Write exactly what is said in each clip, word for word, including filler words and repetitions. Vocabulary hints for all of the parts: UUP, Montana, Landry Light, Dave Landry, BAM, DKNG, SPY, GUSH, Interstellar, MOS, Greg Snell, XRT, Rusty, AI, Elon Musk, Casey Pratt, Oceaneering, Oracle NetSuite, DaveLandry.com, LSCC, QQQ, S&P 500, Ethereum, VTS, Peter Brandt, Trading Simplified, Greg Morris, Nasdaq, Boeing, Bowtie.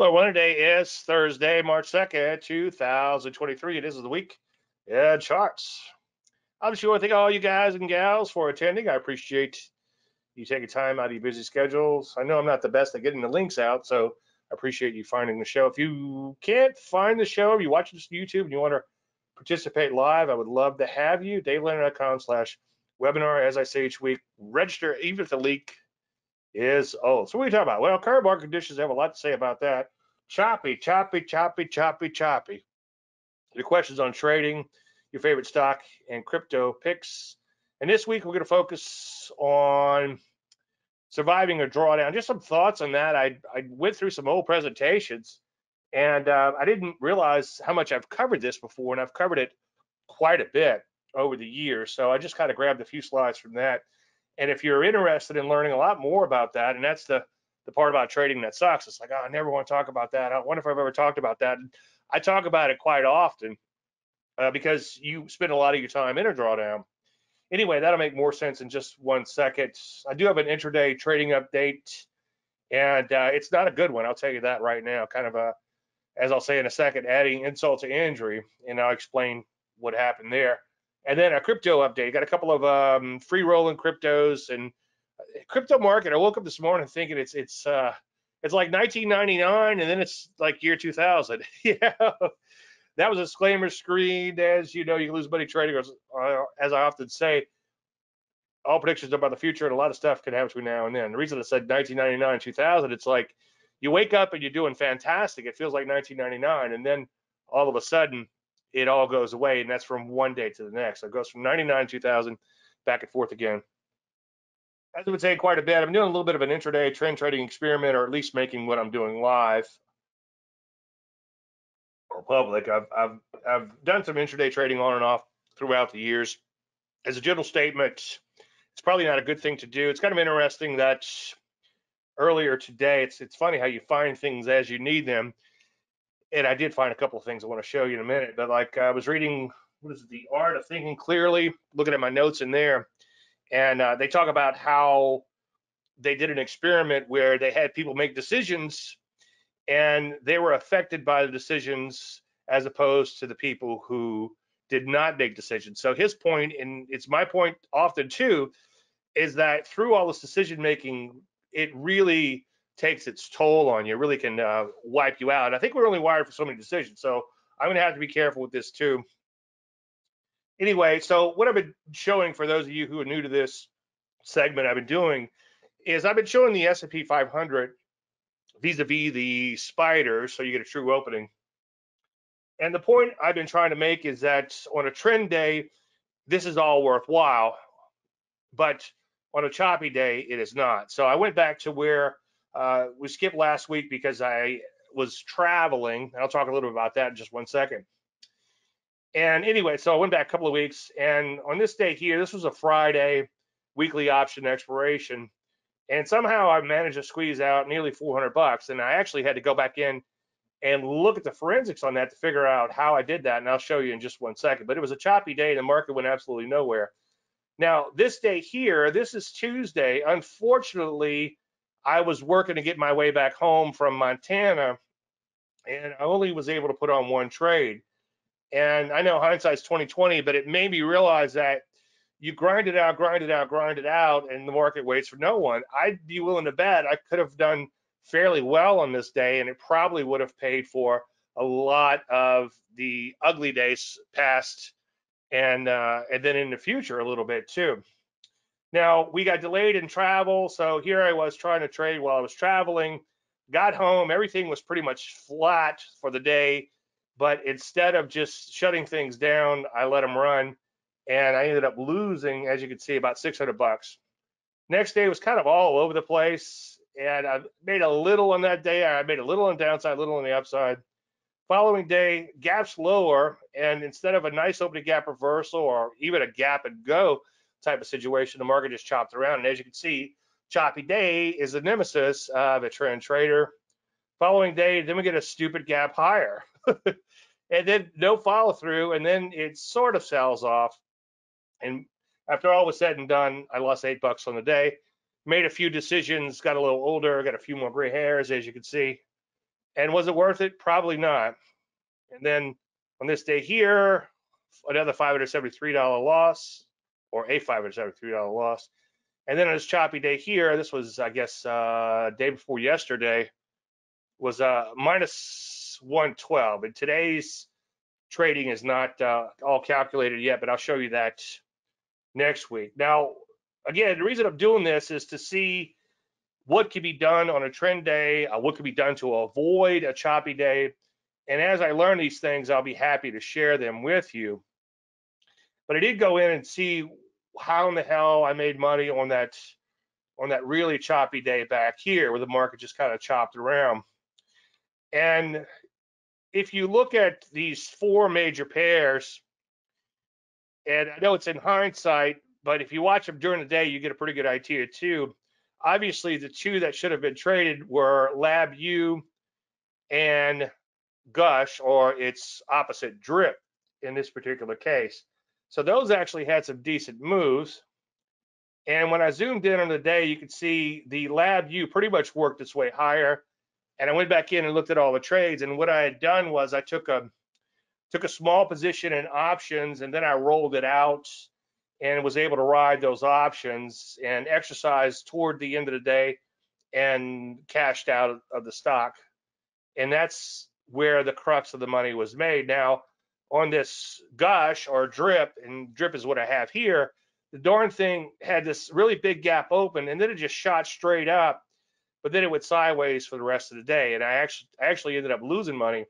Hello, everyone. Today is Thursday, March second, two thousand twenty-three. It is the week in charts. Obviously, I want to thank all you guys and gals for attending. I appreciate you taking time out of your busy schedules. I know I'm not the best at getting the links out, so I appreciate you finding the show. If you can't find the show, if you watch this on YouTube and you want to participate live, I would love to have you. DaveLandry dot com slash webinar. As I say each week, register even if the leak is old. So what are you talking about? Well, current market conditions, I have a lot to say about that. Choppy, choppy, choppy, choppy, choppy. Your questions on trading, your favorite stock, and crypto picks. And this week, we're going to focus on surviving a drawdown. Just some thoughts on that. I, I went through some old presentations, and uh, I didn't realize how much I've covered this before, and I've covered it quite a bit over the years. So I just kind of grabbed a few slides from that. And if you're interested in learning a lot more about that, and that's the, the part about trading that sucks. It's like, oh, I never want to talk about that. I wonder if I've ever talked about that. And I talk about it quite often uh, because you spend a lot of your time in a drawdown. Anyway, that'll make more sense in just one second. I do have an intraday trading update, and uh, it's not a good one. I'll tell you that right now. Kind of a, as I'll say in a second, adding insult to injury, and I'll explain what happened there. And then a crypto update. Got a couple of um, free rolling cryptos and crypto market. I woke up this morning thinking it's it's uh, it's like nineteen ninety-nine, and then it's like year two thousand. Yeah, that was a disclaimer screen. As you know, you can lose money trading. As, uh, as I often say, all predictions are about the future, and a lot of stuff can happen between now and then. The reason I said nineteen ninety-nine, two thousand, it's like you wake up and you're doing fantastic. It feels like nineteen ninety-nine, and then all of a sudden, it all goes away, and that's from one day to the next. So it goes from ninety-nine to two thousand, back and forth again. As I would say quite a bit, I'm doing a little bit of an intraday trend trading experiment, or at least making what I'm doing live or public. I've, I've, I've done some intraday trading on and off throughout the years. As a general statement, it's probably not a good thing to do. It's kind of interesting that earlier today, it's, it's funny how you find things as you need them. And I did find a couple of things I want to show you in a minute, but like I was reading, what is it, The Art of Thinking Clearly, looking at my notes in there, and uh, they talk about how they did an experiment where they had people make decisions, and they were affected by the decisions as opposed to the people who did not make decisions. So his point, and it's my point often too, is that through all this decision making, it really takes its toll on you, really can uh, wipe you out. I think we're only wired for so many decisions, so I'm gonna have to be careful with this too. Anyway, so what I've been showing for those of you who are new to this segment I've been doing is I've been showing the S and P five hundred vis-a-vis the spider, so you get a true opening. And the point I've been trying to make is that on a trend day, this is all worthwhile, but on a choppy day, it is not. So I went back to where Uh, we skipped last week because I was traveling, and I'll talk a little bit about that in just one second. And anyway, so I went back a couple of weeks, and on this day here, this was a Friday weekly option expiration, and somehow I managed to squeeze out nearly four hundred bucks, and I actually had to go back in and look at the forensics on that to figure out how I did that, and I'll show you in just one second. But it was a choppy day, and the market went absolutely nowhere. Now, this day here, this is Tuesday. Unfortunately, I was working to get my way back home from Montana, and I only was able to put on one trade. And I know hindsight's twenty twenty, but it made me realize that you grind it out, grind it out, grind it out, and the market waits for no one. I'd be willing to bet I could have done fairly well on this day, and it probably would have paid for a lot of the ugly days past, and uh, and then in the future a little bit too. Now, we got delayed in travel, so here I was trying to trade while I was traveling. Got home, everything was pretty much flat for the day, but instead of just shutting things down, I let them run, and I ended up losing, as you can see, about six hundred bucks. Next day was kind of all over the place, and I made a little on that day. I made a little on the downside, a little on the upside. Following day, gaps lower, and instead of a nice opening gap reversal or even a gap and go type of situation, the market just chopped around, and as you can see, choppy day is the nemesis of a trend trader. Following day, then we get a stupid gap higher and then no follow through, and then it sort of sells off, and after all was said and done, I lost eight bucks on the day. Made a few decisions, got a little older, got a few more gray hairs, as you can see, And was it worth it? Probably not. And then on this day here, another five hundred seventy-three dollars loss, or a five hundred seventy-three dollars loss. And then on this choppy day here, this was, I guess, uh, day before yesterday, was uh, minus one twelve. And today's trading is not uh, all calculated yet, but I'll show you that next week. Now, again, the reason I'm doing this is to see what could be done on a trend day, uh, what could be done to avoid a choppy day. And as I learn these things, I'll be happy to share them with you. But I did go in and see how in the hell I made money on that on that really choppy day back here where the market just kind of chopped around. And if you look at these four major pairs, and I know it's in hindsight, but if you watch them during the day, you get a pretty good idea too. Obviously, the two that should have been traded were L A B U and GUSH, or its opposite, DRIP, in this particular case. So those actually had some decent moves. And when I zoomed in on the day, you could see the L A B U pretty much worked its way higher. And I went back in and looked at all the trades. And what I had done was I took a took a small position in options, and then I rolled it out and was able to ride those options and exercise toward the end of the day and cashed out of the stock. And that's where the crux of the money was made. Now, on this GUSH or DRIP, and DRIP is what I have here, the darn thing had this really big gap open, and then it just shot straight up, but then it went sideways for the rest of the day. And I actually, actually ended up losing money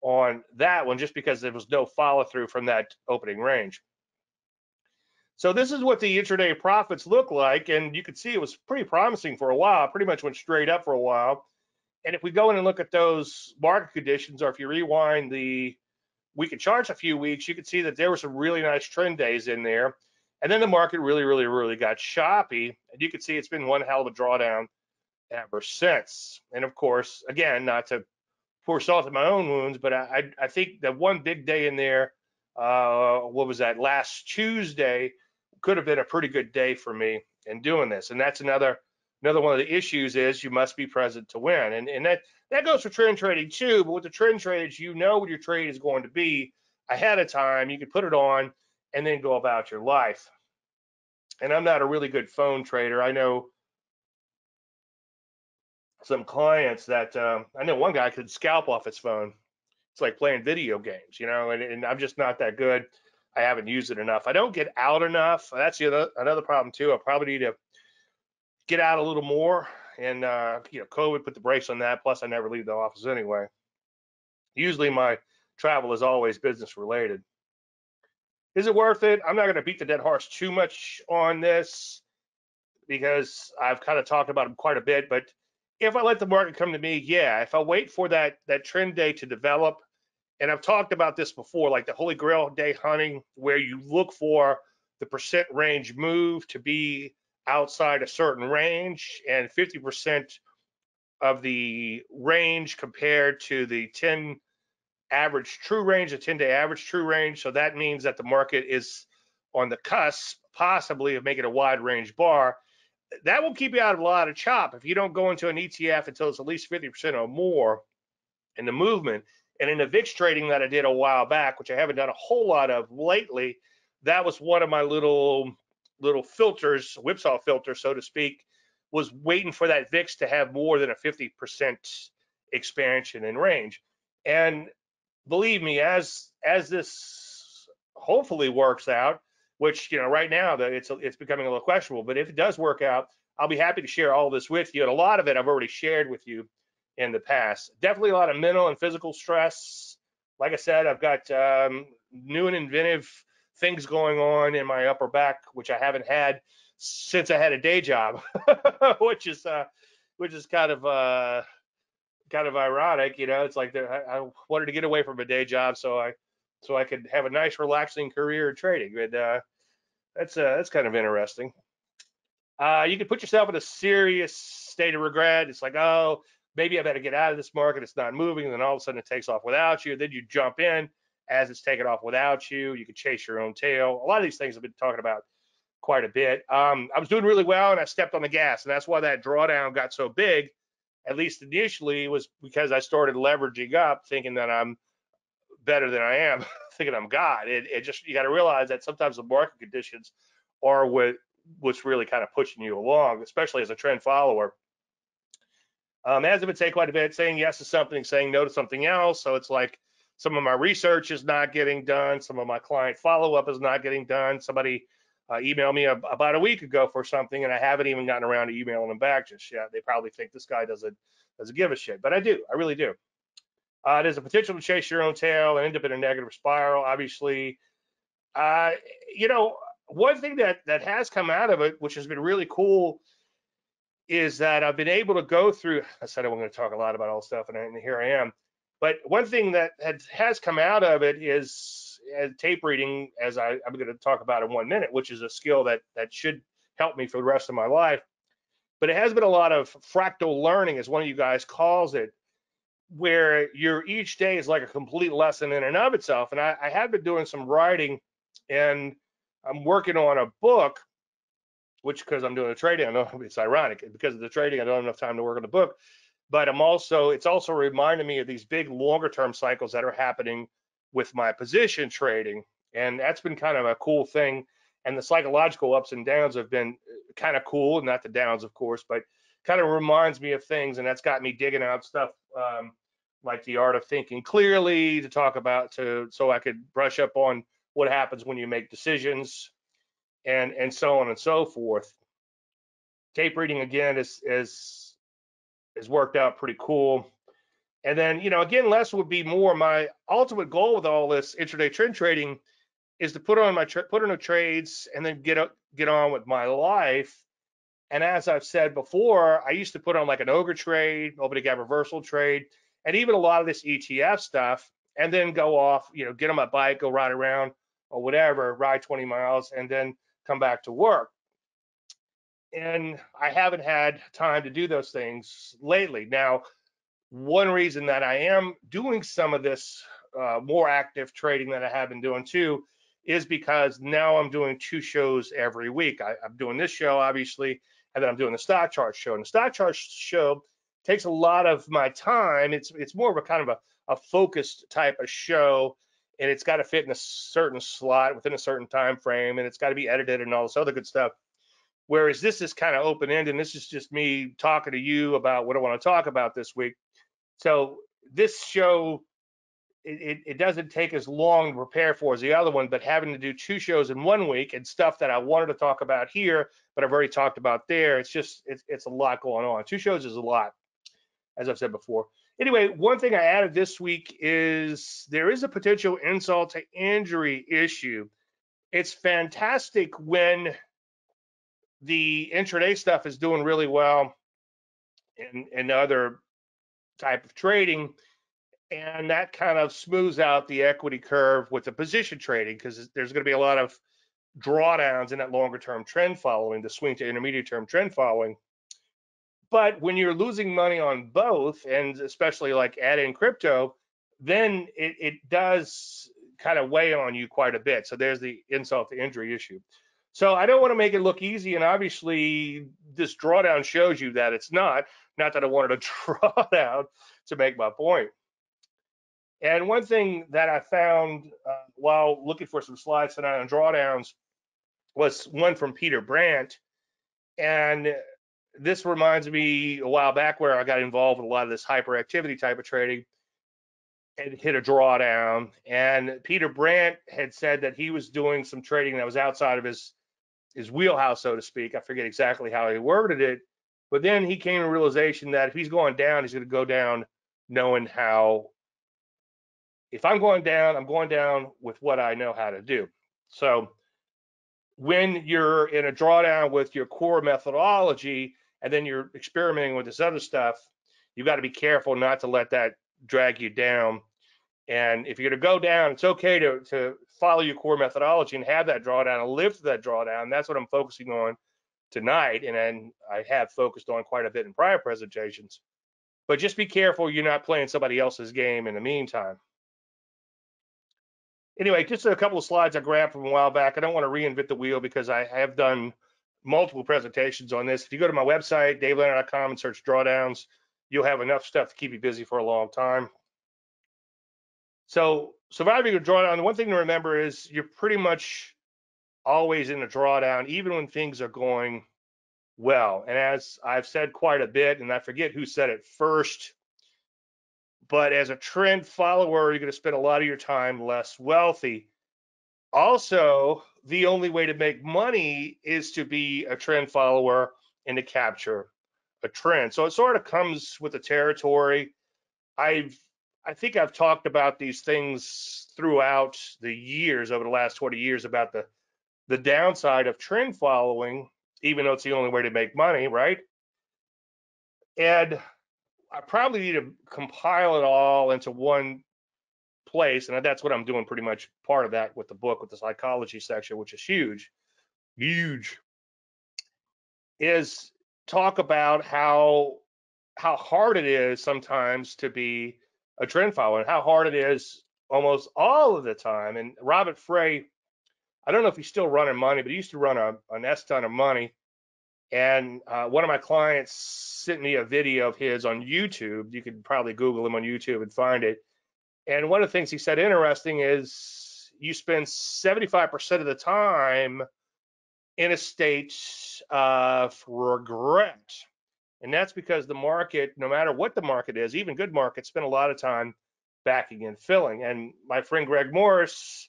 on that one just because there was no follow through from that opening range. So this is what the intraday profits look like, and you can see it was pretty promising for a while, pretty much went straight up for a while. And if we go in and look at those market conditions, or if you rewind the weekly charts a few weeks, you can see that there were some really nice trend days in there. And then the market really, really, really got choppy. And you can see it's been one hell of a drawdown ever since. And of course, again, not to pour salt in my own wounds, but I, I think that one big day in there, uh, what was that, last Tuesday, could have been a pretty good day for me in doing this. And that's another another one of the issues is you must be present to win. And, and that, that goes for trend trading too, but with the trend trades, you know what your trade is going to be ahead of time. You can put it on and then go about your life. And I'm not a really good phone trader. I know some clients that, um, I know one guy could scalp off his phone. It's like playing video games, you know, and, and I'm just not that good. I haven't used it enough. I don't get out enough. That's the other, another problem too. I probably need to get out a little more, and uh, you know, COVID put the brakes on that. Plus, I never leave the office anyway. Usually, my travel is always business related. Is it worth it? I'm not going to beat the dead horse too much on this because I've kind of talked about them quite a bit. But if I let the market come to me, yeah. If I wait for that that trend day to develop. And I've talked about this before, like the Holy Grail day hunting, where you look for the percent range move to be outside a certain range, and fifty percent of the range compared to the ten average true range, the ten-day average true range. So that means that the market is on the cusp, possibly, of making a wide range bar. That will keep you out of a lot of chop if you don't go into an E T F until it's at least fifty percent or more in the movement. And in the V I X trading that I did a while back, which I haven't done a whole lot of lately, that was one of my little little filters, whipsaw filter, so to speak, was waiting for that V I X to have more than a fifty percent expansion in range. And believe me, as as this hopefully works out, which, you know, right now that it's it's becoming a little questionable, but if it does work out, I'll be happy to share all this with you. And a lot of it I've already shared with you in the past. Definitely a lot of mental and physical stress. Like I said, I've got um, new and inventive things going on in my upper back, which I haven't had since I had a day job, which is uh, which is kind of uh, kind of ironic, you know. It's like I, I wanted to get away from a day job so I so I could have a nice, relaxing career in trading. But uh, that's uh, that's kind of interesting. Uh, you can put yourself in a serious state of regret. It's like, oh, maybe I better get out of this market. It's not moving. And then all of a sudden it takes off without you. Then you jump in as it's taken off without you. You can chase your own tail. A lot of these things I've been talking about quite a bit. Um, I was doing really well and I stepped on the gas. And that's why that drawdown got so big. at least initially, was because I started leveraging up, thinking that I'm better than I am, thinking I'm God. It, it just, you got to realize that sometimes the market conditions are what what's really kind of pushing you along, especially as a trend follower. Um, as it would say quite a bit, saying yes to something, saying no to something else. So it's like some of my research is not getting done. Some of my client follow-up is not getting done. Somebody uh, emailed me a, about a week ago for something, and I haven't even gotten around to emailing them back just yet. They probably think this guy doesn't, doesn't give a shit, but I do. I really do. Uh, there's a potential to chase your own tail and end up in a negative spiral, obviously. Uh, you know, one thing that, that has come out of it, which has been really cool, is that I've been able to go through, I said I was going to talk a lot about all stuff, and, I, and here I am. But one thing that has, has come out of it is uh, tape reading, as I, I'm going to talk about in one minute, which is a skill that, that should help me for the rest of my life. But it has been a lot of fractal learning, as one of you guys calls it, where you're, each day is like a complete lesson in and of itself. And I, I have been doing some writing, and I'm working on a book, which, because I'm doing the trading, I know it's ironic, because of the trading, I don't have enough time to work on the book. But I'm also, it's also reminding me of these big longer term cycles that are happening with my position trading. And that's been kind of a cool thing. And the psychological ups and downs have been kind of cool, not the downs, of course, but kind of reminds me of things. And that's got me digging out stuff um, like The Art of Thinking Clearly to talk about, to so I could brush up on what happens when you make decisions. And, and so on and so forth. Tape reading, again, is, is, is worked out pretty cool. And then, you know, again, less would be more. My ultimate goal with all this intraday trend trading is to put on my put in the trades and then get up, get on with my life. And as I've said before, I used to put on like an ogre trade, open to gap reversal trade, and even a lot of this E T F stuff, and then go off, you know, get on my bike, go ride around or whatever, ride twenty miles, and then come back to work. And I haven't had time to do those things lately. Now, one reason that I am doing some of this uh, more active trading that I have been doing too is because now I'm doing two shows every week. I, I'm doing this show, obviously, and then I'm doing the stock chart show. And the stock chart show takes a lot of my time. It's it's more of a kind of a, a focused type of show. And it's got to fit in a certain slot within a certain time frame, and it's got to be edited and all this other good stuff. Whereas this is kind of open-ended, and this is just me talking to you about what I want to talk about this week. So this show, it, it doesn't take as long to prepare for as the other one, but having to do two shows in one week and stuff that I wanted to talk about here, but I've already talked about there, it's just, it's, it's a lot going on. Two shows is a lot, as I've said before. Anyway, one thing I added this week is there is a potential insult to injury issue. It's fantastic when the intraday stuff is doing really well in, in other type of trading, and that kind of smooths out the equity curve with the position trading, because there's going to be a lot of drawdowns in that longer term trend following, the swing to intermediate term trend following. But when you're losing money on both, and especially like add in crypto, then it, it does kind of weigh on you quite a bit. So there's the insult to injury issue. So I don't want to make it look easy. And obviously this drawdown shows you that it's not, not that I wanted to draw down to make my point. And one thing that I found uh, while looking for some slides tonight on drawdowns was one from Peter Brandt. And this reminds me a while back where I got involved with a lot of this hyperactivity type of trading and hit a drawdown. And Peter Brandt had said that he was doing some trading that was outside of his, his wheelhouse, so to speak. I forget exactly how he worded it, but then he came to the realization that if he's going down, he's going to go down knowing how. If I'm going down, I'm going down with what I know how to do. So when you're in a drawdown with your core methodology, and then you're experimenting with this other stuff, you've got to be careful not to let that drag you down. And if you're going to go down, it's okay to, to follow your core methodology and have that drawdown and live through that drawdown. That's what I'm focusing on tonight. And then I have focused on quite a bit in prior presentations. But just be careful you're not playing somebody else's game in the meantime. Anyway, just a couple of slides I grabbed from a while back. I don't want to reinvent the wheel because I have done multiple presentations on this. If you go to my website, Dave Landry dot com, and search drawdowns, you'll have enough stuff to keep you busy for a long time. So surviving a drawdown, the one thing to remember is you're pretty much always in a drawdown, even when things are going well. And as I've said quite a bit, and I forget who said it first, but as a trend follower, you're going to spend a lot of your time less wealthy. Also, the only way to make money is to be a trend follower and to capture a trend. So it sort of comes with the territory. I've I think I've talked about these things throughout the years, over the last twenty years, about the, the downside of trend following, even though it's the only way to make money, right? And I probably need to compile it all into one place, and that's what I'm doing, pretty much part of that with the book, with the psychology section, which is huge, huge, is talk about how how hard it is sometimes to be a trend follower, and how hard it is almost all of the time. And Robert Frey, I don't know if he's still running money, but he used to run a, an S ton of money. And uh, one of my clients sent me a video of his on YouTube. You could probably Google him on YouTube and find it. And one of the things he said interesting is you spend seventy-five percent of the time in a state of regret. And that's because the market, no matter what the market is, even good markets, spend a lot of time backing and filling. And my friend Greg Morris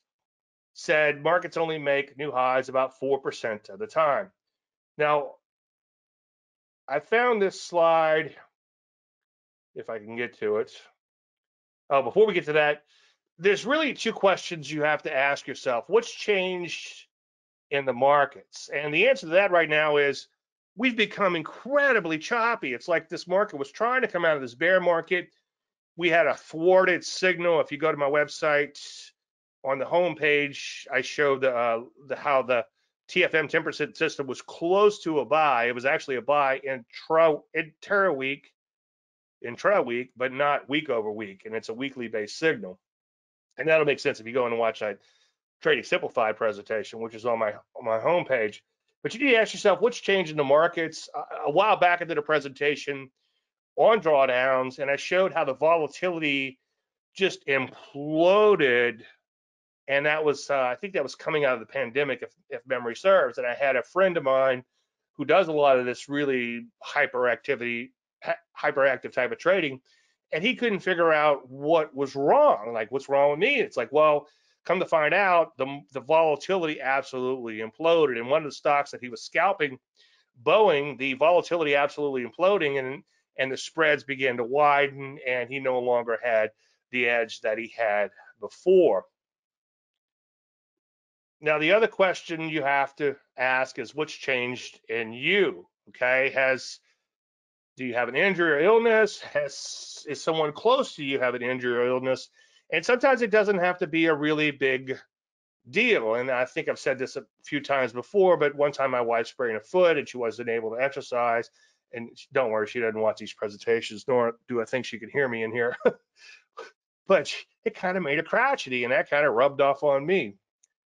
said markets only make new highs about four percent of the time. Now, I found this slide, if I can get to it. Oh, before we get to that, there's really two questions you have to ask yourself. What's changed in the markets? And the answer to that right now is we've become incredibly choppy. It's like this market was trying to come out of this bear market. We had a thwarted signal. If you go to my website, on the homepage, I showed uh, the, how the T F M ten percent system was close to a buy. It was actually a buy intra, intra week, intra week, but not week over week. And it's a weekly based signal. And that'll make sense if you go in and watch that Trading Simplified presentation, which is on my, on my homepage. But you need to ask yourself, what's changing the markets? A while back I did a presentation on drawdowns, and I showed how the volatility just imploded. And that was, uh, I think that was coming out of the pandemic, if, if memory serves. And I had a friend of mine who does a lot of this really hyperactivity, hyperactive type of trading, and he couldn't figure out what was wrong. Like, what's wrong with me? It's like, well, come to find out, the, the volatility absolutely imploded. And one of the stocks that he was scalping, Boeing, the volatility absolutely imploding, and, and the spreads began to widen, and he no longer had the edge that he had before. Now, the other question you have to ask is what's changed in you, okay? Has, do you have an injury or illness? Has, is someone close to you have an injury or illness? And sometimes it doesn't have to be a really big deal. And I think I've said this a few times before, but one time my wife sprained a foot and she wasn't able to exercise. And don't worry, she doesn't watch these presentations, nor do I think she can hear me in here. But it kind of made her crotchety, and that kind of rubbed off on me.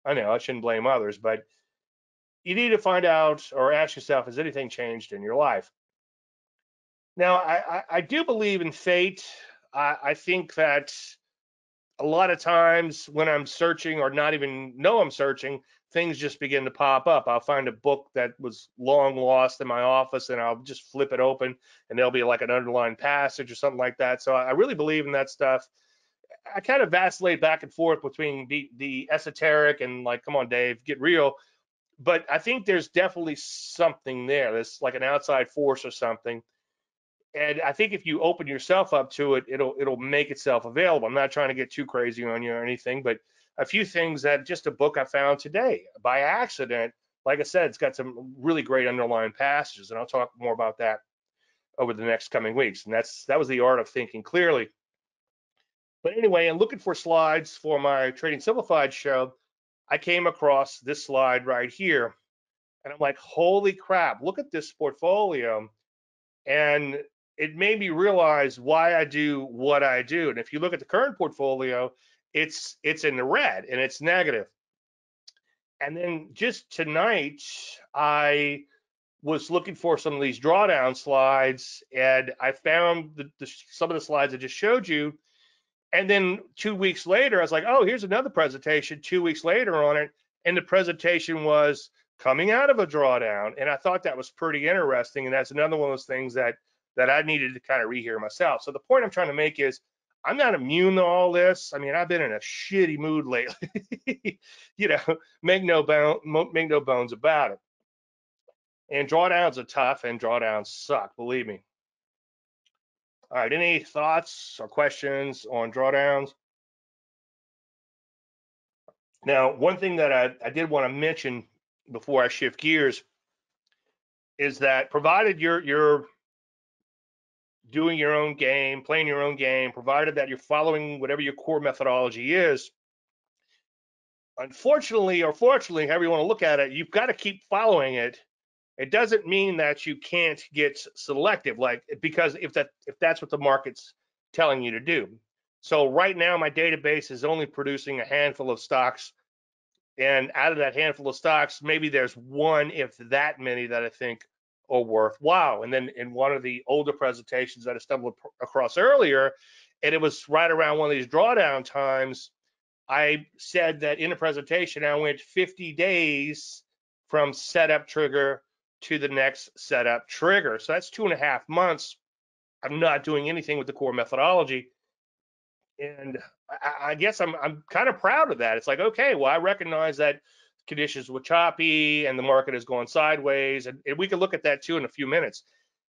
I know I shouldn't blame others, but you need to find out or ask yourself, has anything changed in your life? Now, I, I, I do believe in fate. I, I think that a lot of times when I'm searching or not even know I'm searching, things just begin to pop up. I'll find a book that was long lost in my office, and I'll just flip it open, and there'll be like an underlined passage or something like that. So I really believe in that stuff. I kind of vacillate back and forth between the, the esoteric and like, come on, Dave, get real. But I think there's definitely something there. There's like an outside force or something. And I think if you open yourself up to it, it'll it'll make itself available. I'm not trying to get too crazy on you or anything, but a few things that just a book I found today by accident. Like I said, it's got some really great underlying passages, and I'll talk more about that over the next coming weeks. And that's that was The Art of Thinking Clearly. But anyway, in looking for slides for my Trading Simplified show, I came across this slide right here. And I'm like, holy crap, look at this portfolio. And it made me realize why I do what I do. And if you look at the current portfolio, it's it's in the red and it's negative. And then just tonight, I was looking for some of these drawdown slides, and I found the, the, some of the slides I just showed you. And then two weeks later, I was like, oh, here's another presentation two weeks later on it. And the presentation was coming out of a drawdown. And I thought that was pretty interesting. And that's another one of those things that, that I needed to kind of rehear myself. So the point I'm trying to make is I'm not immune to all this. I mean, I've been in a shitty mood lately, you know, make no, bo- make no bones about it. And drawdowns are tough, and drawdowns suck, believe me. All right, any thoughts or questions on drawdowns? Now, one thing that I, I did want to mention before I shift gears is that provided you're, you're doing your own game, playing your own game, provided that you're following whatever your core methodology is, unfortunately or fortunately, however you want to look at it, you've got to keep following it. It doesn't mean that you can't get selective, like because if that if that's what the market's telling you to do. So right now my database is only producing a handful of stocks, and out of that handful of stocks, maybe there's one, if that many, that I think are worthwhile. And then in one of the older presentations that I stumbled across earlier, and it was right around one of these drawdown times, I said that in a presentation I went fifty days from setup trigger to the next setup trigger. So that's two and a half months. I'm not doing anything with the core methodology. And I, I guess I'm, I'm kind of proud of that. It's like, okay, well, I recognize that conditions were choppy and the market has gone sideways. And, and we can look at that too in a few minutes.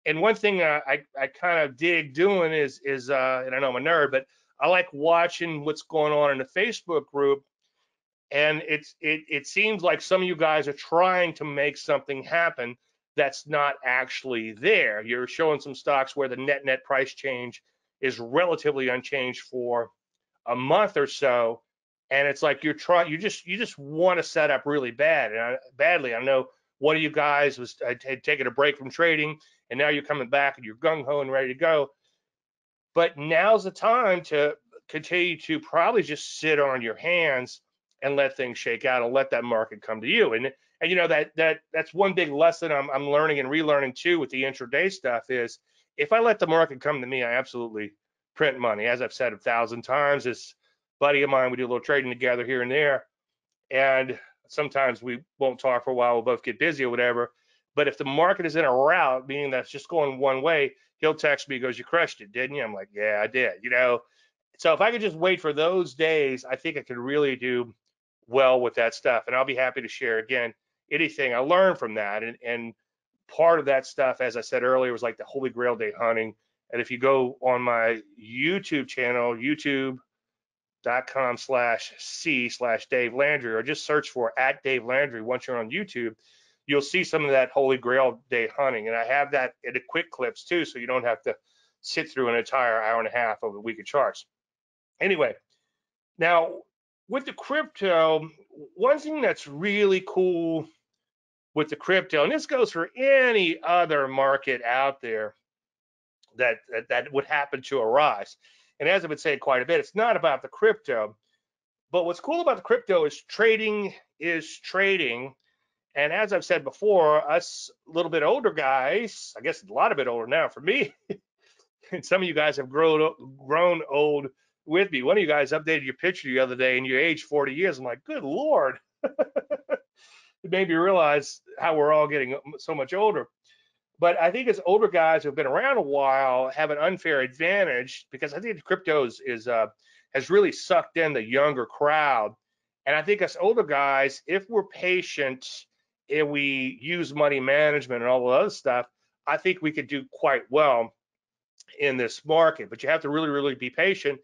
And one thing I, I, I kind of dig doing is, is uh, and I know I'm a nerd, but I like watching what's going on in the Facebook group. And it's, it, it seems like some of you guys are trying to make something happen that's not actually there. You're showing some stocks where the net net price change is relatively unchanged for a month or so, and it's like you're trying, you just you just want to set up really bad and I, badly. I know one of you guys was had taken a break from trading, and now you're coming back and you're gung ho and ready to go. But now's the time to continue to probably just sit on your hands and let things shake out and let that market come to you. And, and you know, that that that's one big lesson I'm, I'm learning and relearning too with the intraday stuff is, if I let the market come to me, I absolutely print money. As I've said a thousand times, this buddy of mine, we do a little trading together here and there, and sometimes we won't talk for a while, we'll both get busy or whatever. But if the market is in a rout, meaning that's just going one way, he'll text me, he goes, you crushed it, didn't you? I'm like, yeah, I did, you know? So if I could just wait for those days, I think I could really do well with that stuff, and I'll be happy to share again anything I learned from that. And, and part of that stuff, as I said earlier, was like the Holy Grail day hunting. And if you go on my YouTube channel, youtube.com slash C slash Dave Landry, or just search for at Dave Landry once you're on YouTube, you'll see some of that Holy Grail day hunting. And I have that in the quick clips too, so you don't have to sit through an entire hour and a half of a week of charts. Anyway, now, with the crypto, one thing that's really cool with the crypto, and this goes for any other market out there that, that, that would happen to arise, and as I've been saying quite a bit, it's not about the crypto, but what's cool about the crypto is trading is trading. And as I've said before, us a little bit older guys, I guess a lot of bit older now for me, and some of you guys have grown, grown old with me. One of you guys updated your picture the other day and you aged forty years. I'm like, good Lord. It made me realize how we're all getting so much older. But I think as older guys who've been around a while have an unfair advantage, because I think crypto is, is uh, has really sucked in the younger crowd. And I think us older guys, if we're patient and we use money management and all the other stuff, I think we could do quite well in this market. But you have to really, really be patient.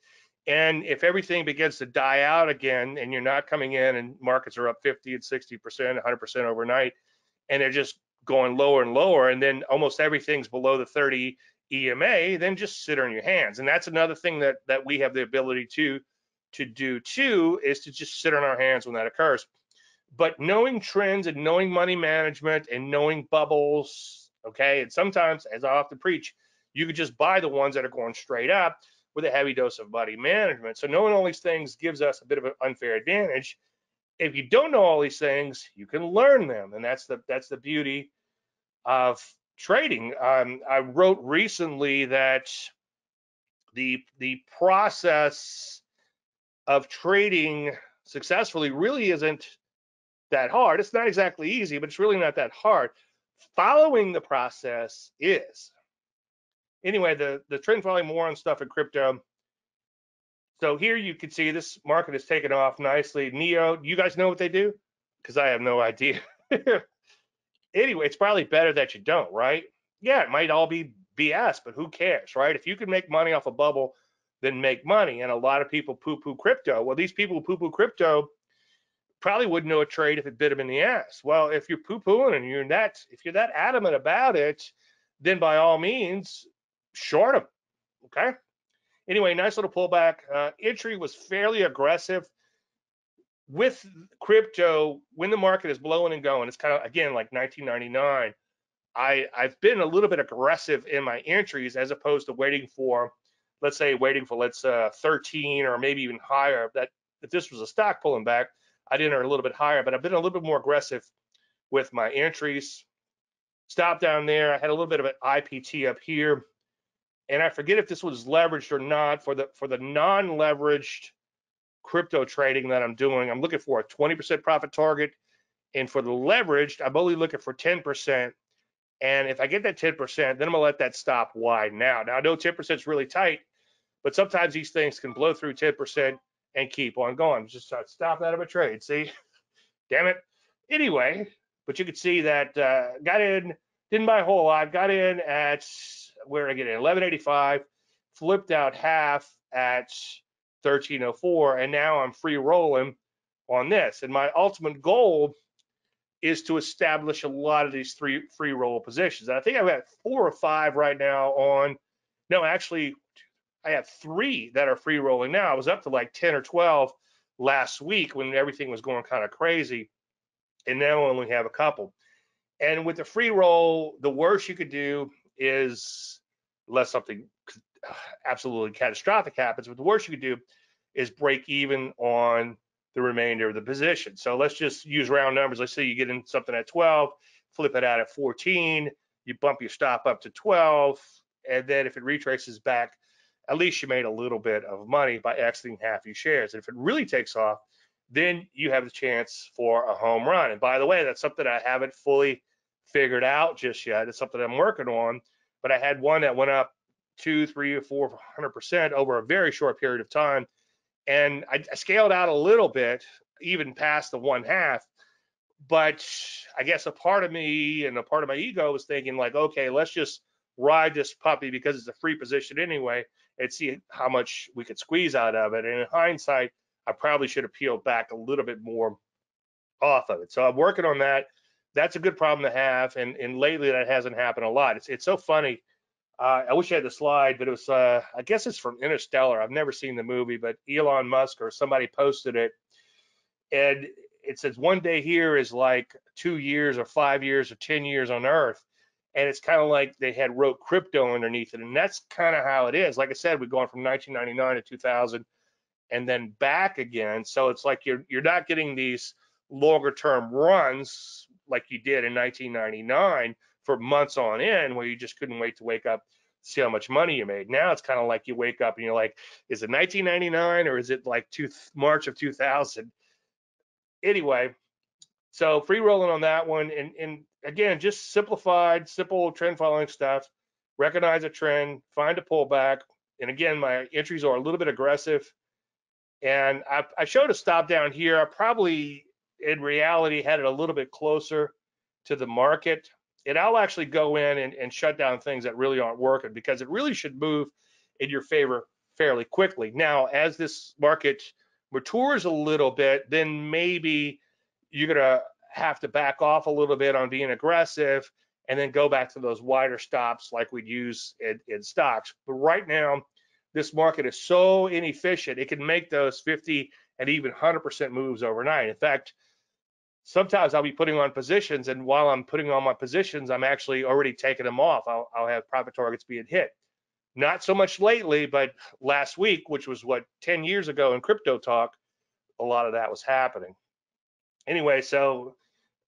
And if everything begins to die out again, and you're not coming in and markets are up fifty and sixty percent, one hundred percent overnight, and they're just going lower and lower, and then almost everything's below the thirty E M A, then just sit on your hands. And that's another thing that that we have the ability to, to do too, is to just sit on our hands when that occurs. But knowing trends and knowing money management and knowing bubbles, okay, and sometimes, as I often preach, you could just buy the ones that are going straight up with a heavy dose of money management. So knowing all these things gives us a bit of an unfair advantage. If you don't know all these things, you can learn them, and that's the that's the beauty of trading. Um, I wrote recently that the the process of trading successfully really isn't that hard. It's not exactly easy, but it's really not that hard. Following the process is. Anyway, the, the trend following, more on stuff in crypto. So here you can see this market has taken off nicely. Neo, do you guys know what they do? Because I have no idea. Anyway, it's probably better that you don't, right? Yeah, it might all be B S, but who cares, right? If you can make money off a bubble, then make money. And a lot of people poo-poo crypto. Well, these people who poo-poo crypto probably wouldn't know a trade if it bit them in the ass. Well, if you're poo-pooing and you're that, if you're that adamant about it, then by all means, short them, okay? Anyway, nice little pullback. Uh, entry was fairly aggressive. With crypto, when the market is blowing and going, it's kind of, again, like nineteen ninety-nine. I, I've been a little bit aggressive in my entries as opposed to waiting for, let's say, waiting for, let's uh, thirteen or maybe even higher. That if this was a stock pulling back, I'd enter a little bit higher, but I've been a little bit more aggressive with my entries. Stop down there. I had a little bit of an I P T up here. And I forget if this was leveraged or not for the for the non-leveraged crypto trading that I'm doing. I'm looking for a twenty percent profit target. And for the leveraged, I'm only looking for ten percent. And if I get that ten percent, then I'm going to let that stop wide now. Now, I know ten percent is really tight, but sometimes these things can blow through ten percent and keep on going. Just stop out of a trade, see? Damn it. Anyway, but you can see that uh, got in, didn't buy a whole lot, got in at... where did I get in? eleven eighty-five, flipped out half at thirteen oh four, and now I'm free rolling on this. And my ultimate goal is to establish a lot of these three free roll positions. And I think I've got four or five right now on, no, actually, I have three that are free rolling now. I was up to like ten or twelve last week when everything was going kind of crazy, and now I only have a couple. And with the free roll, the worst you could do is, unless something absolutely catastrophic happens, but the worst you could do is break even on the remainder of the position. So let's just use round numbers. Let's say you get in something at twelve, flip it out at fourteen, you bump your stop up to twelve, and then if it retraces back, at least you made a little bit of money by exiting half your shares. And if it really takes off, then you have the chance for a home run. And by the way, that's something I haven't fully figured out just yet. It's something I'm working on, but I had one that went up two, three, or four hundred percent over a very short period of time, and I, I scaled out a little bit, even past the one half. But I guess a part of me and a part of my ego was thinking like, okay, let's just ride this puppy because it's a free position anyway, and see how much we could squeeze out of it. And in hindsight, I probably should have peeled back a little bit more off of it. So I'm working on that. That's a good problem to have, and, and lately that hasn't happened a lot. It's it's so funny. Uh, I wish I had the slide, but it was, uh, I guess it's from Interstellar. I've never seen the movie, but Elon Musk or somebody posted it, and it says one day here is like two years or five years or ten years on Earth, and it's kind of like they had wrote crypto underneath it, and that's kind of how it is. Like I said, we've gone from nineteen ninety-nine to two thousand and then back again, so it's like you're you're not getting these longer-term runs like you did in nineteen ninety-nine for months on end, where you just couldn't wait to wake up, see how much money you made. Now it's kind of like you wake up and you're like, is it nineteen ninety-nine or is it like two, March of two thousand? Anyway, so free rolling on that one. And, and again, just simplified, simple trend following stuff, recognize a trend, find a pullback. And again, my entries are a little bit aggressive. And I, I showed a stop down here. I probably, in reality, had it a little bit closer to the market. And I'll actually go in and, and shut down things that really aren't working, because it really should move in your favor fairly quickly. Now, as this market matures a little bit, then maybe you're gonna have to back off a little bit on being aggressive and then go back to those wider stops like we'd use in, in stocks. But right now, this market is so inefficient, it can make those fifty and even one hundred percent moves overnight. In fact, sometimes I'll be putting on positions, and while I'm putting on my positions, I'm actually already taking them off. I'll, I'll have profit targets being hit. Not so much lately, but last week, which was what, ten years ago in crypto talk, a lot of that was happening. Anyway, so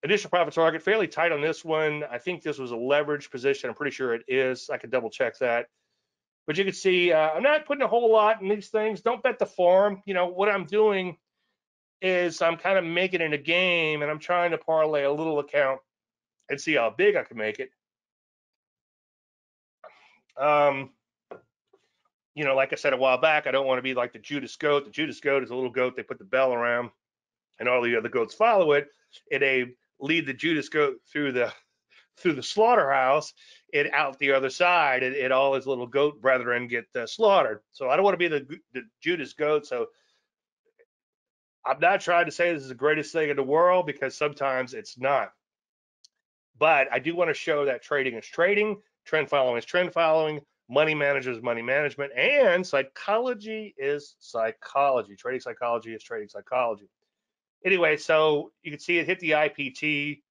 Initial profit target, fairly tight on this one. I think this was a leverage position. I'm pretty sure it is. I could double check that. But you can see, uh, I'm not putting a whole lot in these things. Don't bet the farm. You know, what I'm doing is I'm kind of making it a game, and I'm trying to parlay a little account and see how big I can make it. Um, you know, like I said a while back, I don't want to be like the Judas goat. The Judas goat is a little goat. They put the bell around, and all the other goats follow it. And they lead the Judas goat through the through the slaughterhouse and out the other side, and, and all his little goat brethren get uh, slaughtered. So I don't want to be the, the Judas goat. So I'm not trying to say this is the greatest thing in the world, because sometimes it's not. But I do want to show that trading is trading, trend following is trend following, money management is money management, and psychology is psychology. Trading psychology is trading psychology. Anyway, so you can see it hit the I P T,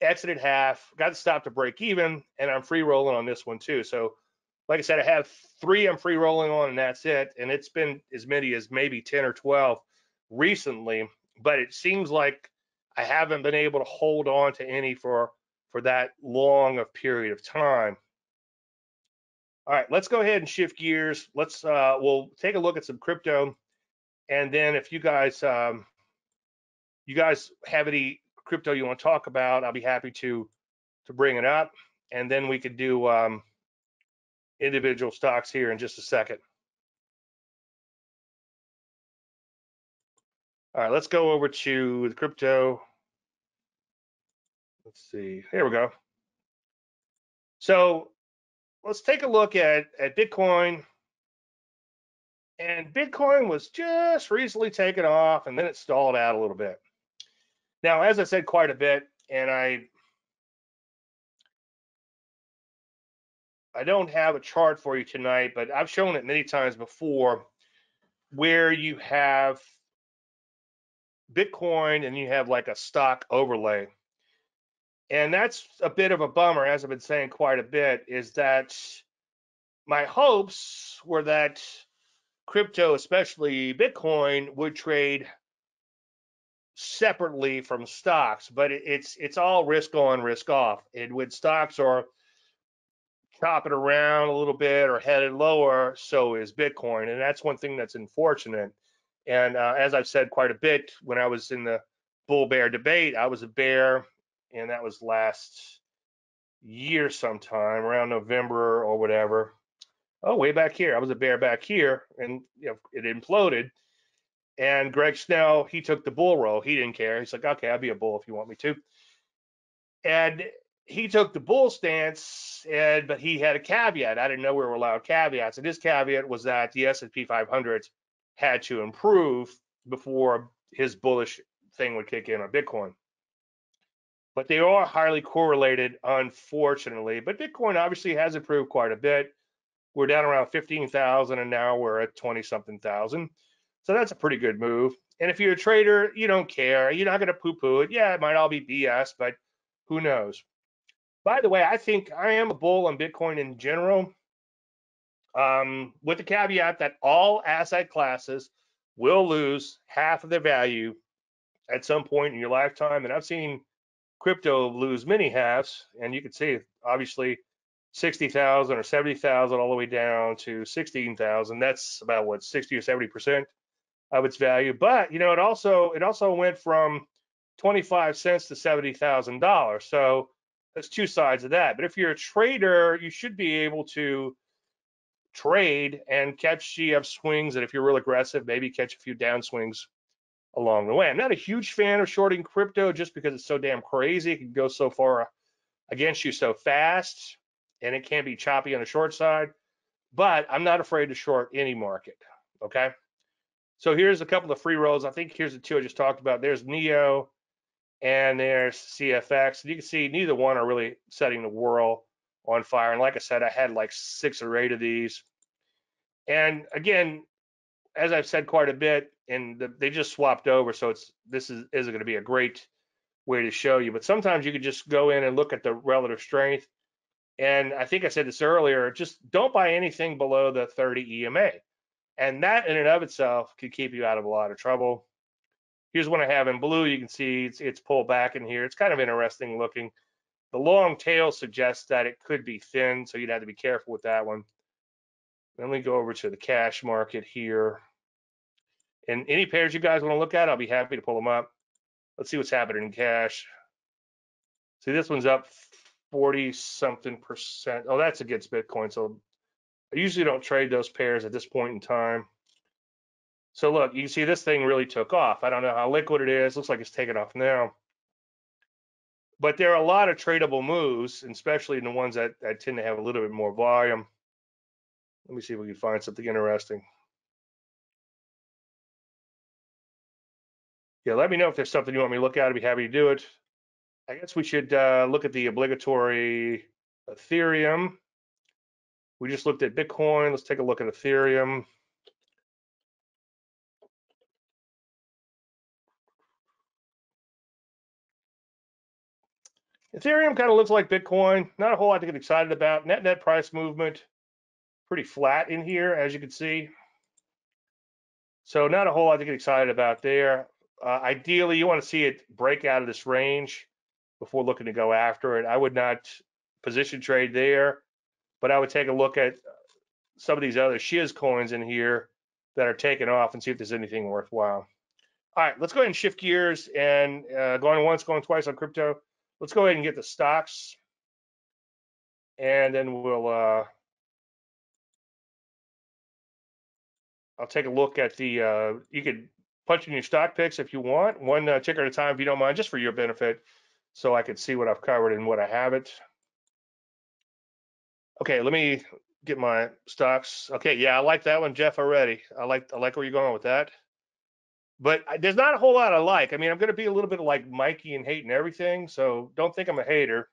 exited half, got to stop to break even, and I'm free rolling on this one too. So like I said, I have three I'm free rolling on, and that's it. And it's been as many as maybe ten or twelve recently, but it seems like I haven't been able to hold on to any for, for that long a period of time. All right, let's go ahead and shift gears. Let's, uh, we'll take a look at some crypto. And then if you guys, um, you guys have any crypto you want to talk about, I'll be happy to to bring it up, and then we could do um, individual stocks here in just a second. All right, let's go over to the crypto. Let's see, here we go. So let's take a look at, at Bitcoin. And Bitcoin was just recently taken off, and then it stalled out a little bit. Now, as I said quite a bit, and I I don't have a chart for you tonight, but I've shown it many times before, where you have Bitcoin and you have like a stock overlay. And that's a bit of a bummer, as I've been saying quite a bit, is that my hopes were that crypto, especially Bitcoin, would trade separately from stocks, but it's it's all risk on, risk off. And when stocks are chopping around a little bit or headed lower, so is Bitcoin, and that's one thing that's unfortunate. And uh, as I've said quite a bit, when I was in the bull bear debate, I was a bear, and that was last year sometime around November or whatever. Oh, way back here. I was a bear back here, and you know, it imploded. And Greg Snell, he took the bull role. He didn't care. He's like, okay, I'll be a bull if you want me to. And he took the bull stance, and but he had a caveat. I didn't know we were allowed caveats. And his caveat was that the S and P five hundred had to improve before his bullish thing would kick in on Bitcoin. But they are highly correlated, unfortunately. But Bitcoin obviously has improved quite a bit. We're down around fifteen thousand, and now we're at twenty something thousand. So that's a pretty good move. And if you're a trader, you don't care. You're not going to poo-poo it. Yeah, it might all be B S, but who knows? By the way, I think I am a bull on Bitcoin in general, um, with the caveat that all asset classes will lose half of their value at some point in your lifetime. And I've seen crypto lose many halves, and you can see, obviously, sixty thousand or seventy thousand all the way down to sixteen thousand. That's about what, sixty or seventy percent of its value. But you know, it also it also went from twenty-five cents to seventy thousand dollars. So there's two sides of that. But if you're a trader, you should be able to trade and catch the upswings, and if you're real aggressive, maybe catch a few downswings along the way. I'm not a huge fan of shorting crypto just because it's so damn crazy. It can go so far against you so fast, and it can be choppy on the short side, but I'm not afraid to short any market, okay? So here's a couple of free rolls. I think here's the two I just talked about. There's Neo and there's C F X. And you can see neither one are really setting the world on fire. And like I said, I had like six or eight of these. And again, as I've said quite a bit, and the, they just swapped over, so it's this is, isn't gonna be a great way to show you. But sometimes you can just go in and look at the relative strength. And I think I said this earlier, just don't buy anything below the thirty E M A. And that in and of itself could keep you out of a lot of trouble. Here's what I have in blue. You can see it's, it's pulled back in here. It's kind of interesting looking. The long tail suggests that it could be thin, so you'd have to be careful with that one. Then we go over to the cash market here. And any pairs you guys want to look at, I'll be happy to pull them up. Let's see what's happening in cash. See, this one's up forty something percent. Oh, that's against Bitcoin. So I usually don't trade those pairs at this point in time. So look, you can see this thing really took off. I don't know how liquid it is. Looks like it's taking off now. But there are a lot of tradable moves, especially in the ones that, that tend to have a little bit more volume. Let me see if we can find something interesting. Yeah, let me know if there's something you want me to look at. I'd be happy to do it. I guess we should uh, look at the obligatory Ethereum. We just looked at Bitcoin. Let's take a look at Ethereum. Ethereum kind of looks like Bitcoin. Not a whole lot to get excited about. Net net price movement, pretty flat in here, as you can see. So not a whole lot to get excited about there. Uh, ideally, you want to see it break out of this range before looking to go after it. I would not position trade there, but I would take a look at some of these other shiz coins in here that are taking off and see if there's anything worthwhile. All right, let's go ahead and shift gears and uh, going once, going twice on crypto. Let's go ahead and get the stocks, and then we'll uh, I'll take a look at the. Uh, you could punch in your stock picks if you want, one uh, ticker at a time if you don't mind, just for your benefit, so I could see what I've covered and what I haven't. Okay, let me get my stocks. Okay, yeah, I like that one, Jeff, already. I like I like where you're going with that. But there's not a whole lot I like. I mean, I'm going to be a little bit like Mikey and hating everything, so don't think I'm a hater.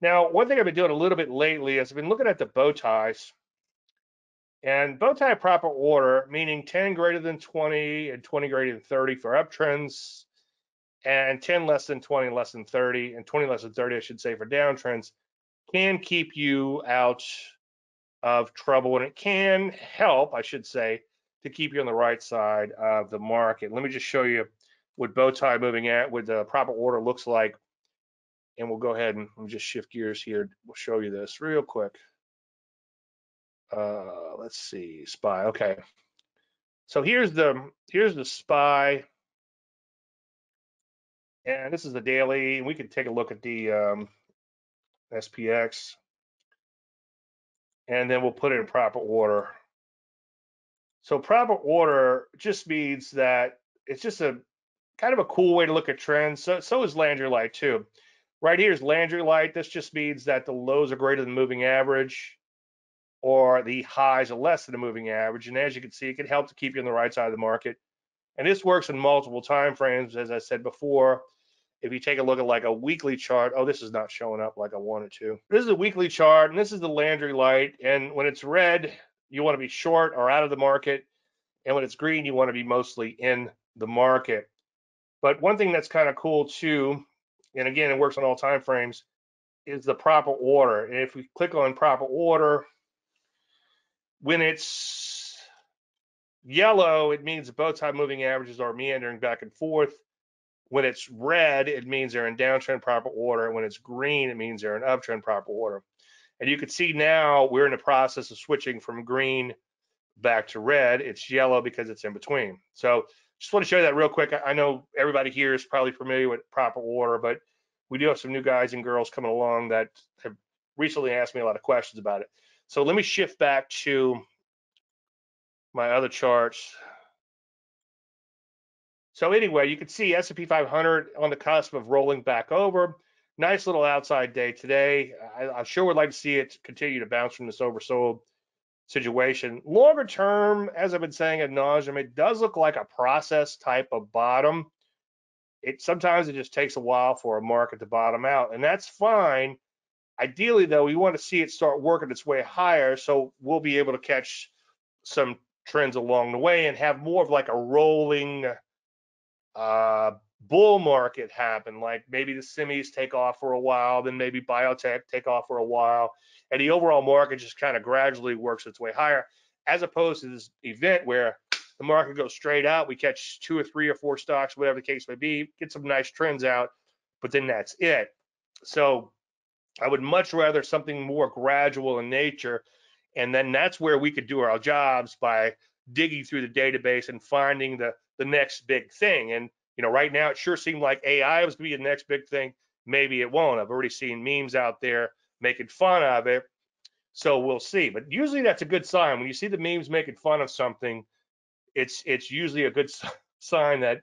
Now, one thing I've been doing a little bit lately is I've been looking at the bow ties. And bow tie proper order, meaning ten greater than twenty and twenty greater than thirty for uptrends, and ten less than twenty, less than thirty, and twenty less than thirty, I should say, for downtrends, can keep you out of trouble. And it can help, I should say, to keep you on the right side of the market. Let me just show you what bow tie moving at with the proper order looks like. And we'll go ahead and we'll just shift gears here. We'll show you this real quick. Uh, let's see, S P Y. Okay, so here's the here's the S P Y, and this is the daily. We can take a look at the um, S P X, and then we'll put it in proper order. So proper order just means that it's just a kind of a cool way to look at trends. So so is Landry Light too. Right here is Landry Light. This just means that the lows are greater than moving average, or the highs are less than the moving average. And as you can see, it can help to keep you on the right side of the market. And this works in multiple time frames, as I said before. If you take a look at like a weekly chart, oh, this is not showing up like I wanted to. This is a weekly chart, and this is the Landry Light. And when it's red, you want to be short or out of the market. And when it's green, you want to be mostly in the market. But one thing that's kind of cool too, and again, it works on all time frames, is the proper order. And if we click on proper order, when it's yellow, it means bow tie moving averages are meandering back and forth. When it's red, it means they're in downtrend proper order. When it's green, it means they're in uptrend proper order. And you can see now we're in the process of switching from green back to red. It's yellow because it's in between. So just want to show you that real quick. I know everybody here is probably familiar with proper order, but we do have some new guys and girls coming along that have recently asked me a lot of questions about it. So let me shift back to my other charts. So anyway, you can see S and P five hundred on the cusp of rolling back over. Nice little outside day today. I, I sure would like to see it continue to bounce from this oversold situation. Longer term, as I've been saying ad nauseum, it does look like a process type of bottom. It sometimes it just takes a while for a market to bottom out, and that's fine. Ideally, though, we want to see it start working its way higher, so we'll be able to catch some trends along the way and have more of like a rolling uh, bull market happen. Like maybe the semis take off for a while, then maybe biotech take off for a while, and the overall market just kind of gradually works its way higher, as opposed to this event where the market goes straight out, we catch two or three or four stocks, whatever the case may be, get some nice trends out, but then that's it. So I would much rather something more gradual in nature, and then that's where we could do our jobs by digging through the database and finding the the next big thing. And you know, right now it sure seemed like A I was going to be the next big thing. Maybe it won't. I've already seen memes out there making fun of it, so we'll see. But usually that's a good sign. When you see the memes making fun of something, it's it's usually a good sign that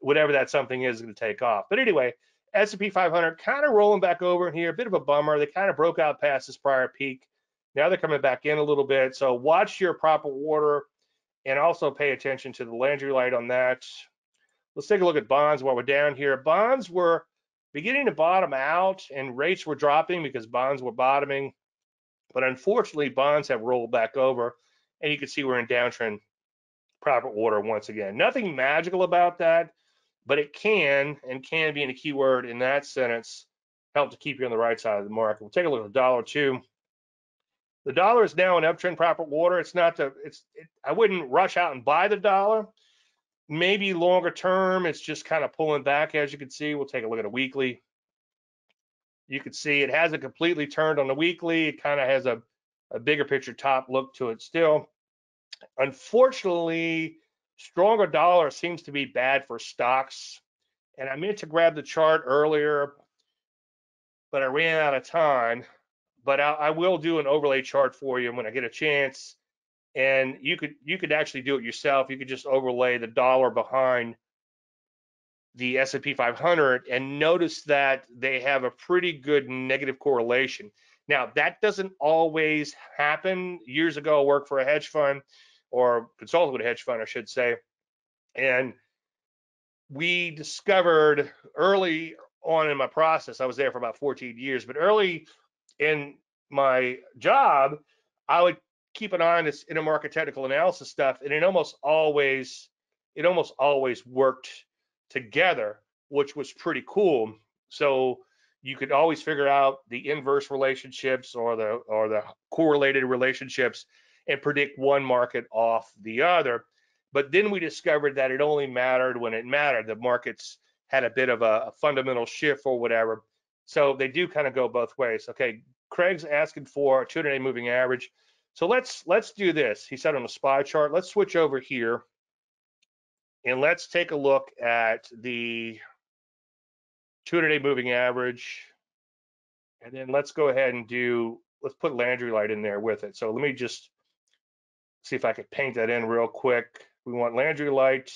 whatever that something is, is going to take off. But anyway, S and P five hundred kind of rolling back over in here, a bit of a bummer. They kind of broke out past this prior peak. Now they're coming back in a little bit. So watch your proper order and also pay attention to the Landry Light on that. Let's take a look at bonds while we're down here. Bonds were beginning to bottom out and rates were dropping because bonds were bottoming. But unfortunately, bonds have rolled back over and you can see we're in downtrend proper order once again. Nothing magical about that, but it can, and can being a key word in that sentence, help to keep you on the right side of the market. We'll take a look at the dollar too. The dollar is now in uptrend proper order. It's not the, it's, it, I wouldn't rush out and buy the dollar. Maybe longer term, it's just kind of pulling back, as you can see. We'll take a look at a weekly. You can see it hasn't completely turned on the weekly. It kind of has a, a bigger picture top look to it still. Unfortunately, stronger dollar seems to be bad for stocks. And I meant to grab the chart earlier, but I ran out of time. But I, I will do an overlay chart for you when I get a chance. And you could you could actually do it yourself. You could just overlay the dollar behind the S and P five hundred and notice that they have a pretty good negative correlation. Now, that doesn't always happen. Years ago, I worked for a hedge fund, or consulted with a hedge fund, I should say. And we discovered early on in my process, I was there for about fourteen years, but early in my job, I would keep an eye on this intermarket technical analysis stuff, and it almost always, it almost always worked together, which was pretty cool. So you could always figure out the inverse relationships or the or the correlated relationships and predict one market off the other. But then we discovered that it only mattered when it mattered. The markets had a bit of a, a fundamental shift or whatever. So they do kind of go both ways. Okay, Craig's asking for a two hundred day moving average. So let's let's do this. He said on the S P Y chart, let's switch over here and let's take a look at the two hundred day moving average. And then let's go ahead and do, let's put Landry Light in there with it. So let me just see if I could paint that in real quick. We want Landry Light.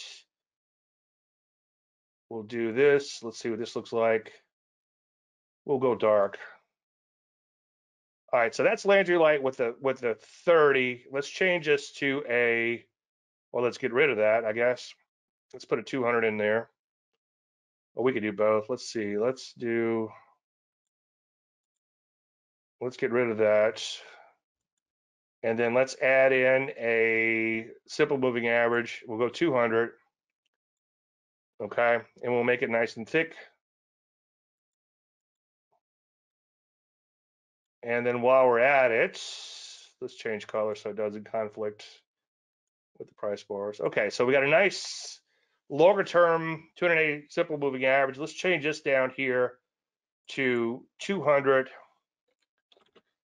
We'll do this. Let's see what this looks like. We'll go dark. All right, so that's Landry Light with the with the thirty. Let's change this to a, well, let's get rid of that, I guess. Let's put a two hundred in there. Or we could do both. Let's see. Let's do, let's get rid of that. And then let's add in a simple moving average. We'll go two hundred. Okay, and we'll make it nice and thick. And then while we're at it, let's change color so it doesn't conflict with the price bars. Okay, so we got a nice longer term two hundred day simple moving average. Let's change this down here to two hundred.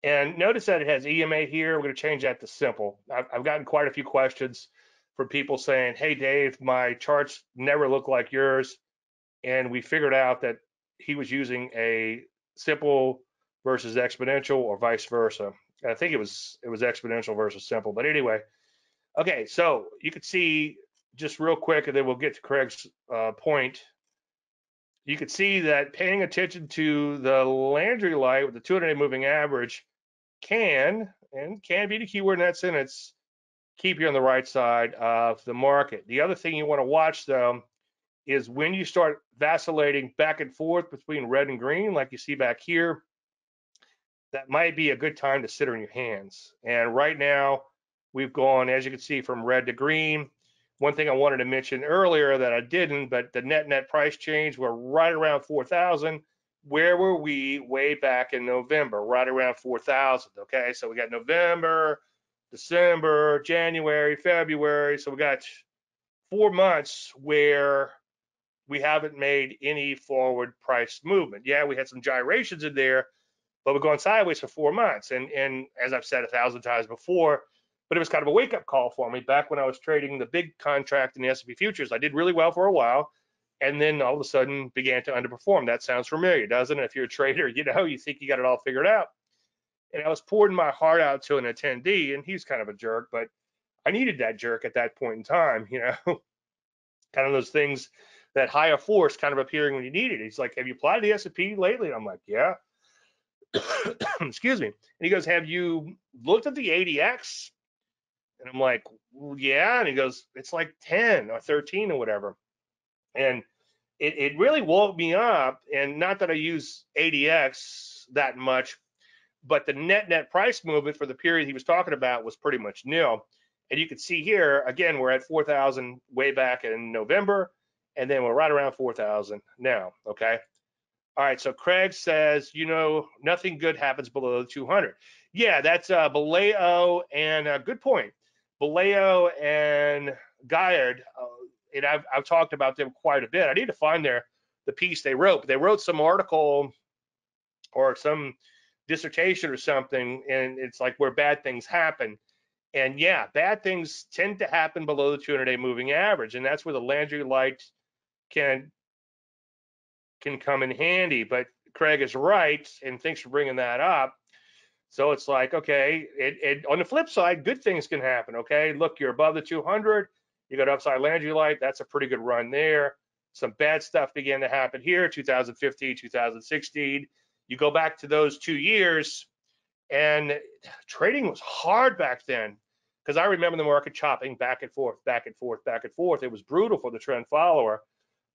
And notice that it has E M A here. We're going to change that to simple. I've, I've gotten quite a few questions from people saying, hey, Dave, my charts never look like yours. And we figured out that he was using a simple versus exponential or vice versa. I think it was it was exponential versus simple, but anyway. Okay, so you can see just real quick, and then we'll get to Craig's uh, point. You can see that paying attention to the Landry Light with the two hundred day moving average can, and can be the keyword in that sentence, keep you on the right side of the market. The other thing you want to watch, though, is when you start vacillating back and forth between red and green, like you see back here, that might be a good time to sit on your hands. And right now, we've gone, as you can see, from red to green. One thing I wanted to mention earlier that I didn't, but the net net price change, we're right around four thousand. Where were we way back in November? Right around four thousand, okay? So we got November, December, January, February. So we got four months where we haven't made any forward price movement. Yeah, we had some gyrations in there, but we're going sideways for four months. And, and as I've said a thousand times before, but it was kind of a wake-up call for me back when I was trading the big contract in the S and P futures. I did really well for a while, and then all of a sudden began to underperform. That sounds familiar, doesn't it? If you're a trader, you know, you think you got it all figured out. And I was pouring my heart out to an attendee, and he's kind of a jerk, but I needed that jerk at that point in time, you know, kind of those things, that higher force kind of appearing when you need it. He's like, have you applied to the S and P lately? And I'm like, yeah. Excuse me. And he goes, have you looked at the A D X? And I'm like, well, yeah. And he goes, it's like ten or thirteen or whatever. And it, it really woke me up. And not that I use A D X that much, but the net net price movement for the period he was talking about was pretty much nil. And you can see here, again, we're at four thousand way back in November, and then we're right around four thousand now, okay? All right, so Craig says, you know, nothing good happens below two hundred. Yeah, that's uh, Baleo and a uh, good point. Baleo and Guyard, uh, and I've, I've talked about them quite a bit. I need to find their the piece they wrote. But they wrote some article or some dissertation or something, and it's like where bad things happen. And yeah, bad things tend to happen below the two hundred day moving average, and that's where the Landry Light can can come in handy. But Craig is right, and thanks for bringing that up. So it's like, okay, it, it, on the flip side, good things can happen, okay? Look, you're above the two hundred, you got upside Landry Light, that's a pretty good run there. Some bad stuff began to happen here, two thousand fifteen, two thousand sixteen. You go back to those two years, and trading was hard back then, because I remember the market chopping back and forth, back and forth, back and forth. It was brutal for the trend follower,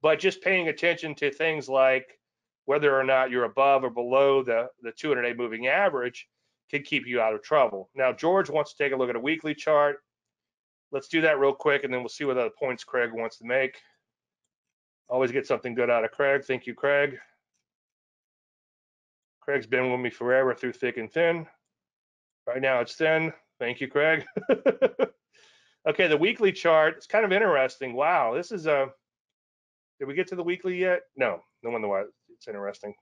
but just paying attention to things like whether or not you're above or below the, the two hundred day moving average can keep you out of trouble. Now, George wants to take a look at a weekly chart. Let's do that real quick, and then we'll see what other points Craig wants to make. Always get something good out of Craig. Thank you, Craig. Craig's been with me forever through thick and thin. Right now it's thin. Thank you, Craig. Okay, the weekly chart, it's kind of interesting. Wow, this is a, did we get to the weekly yet? No, no wonder why it's interesting.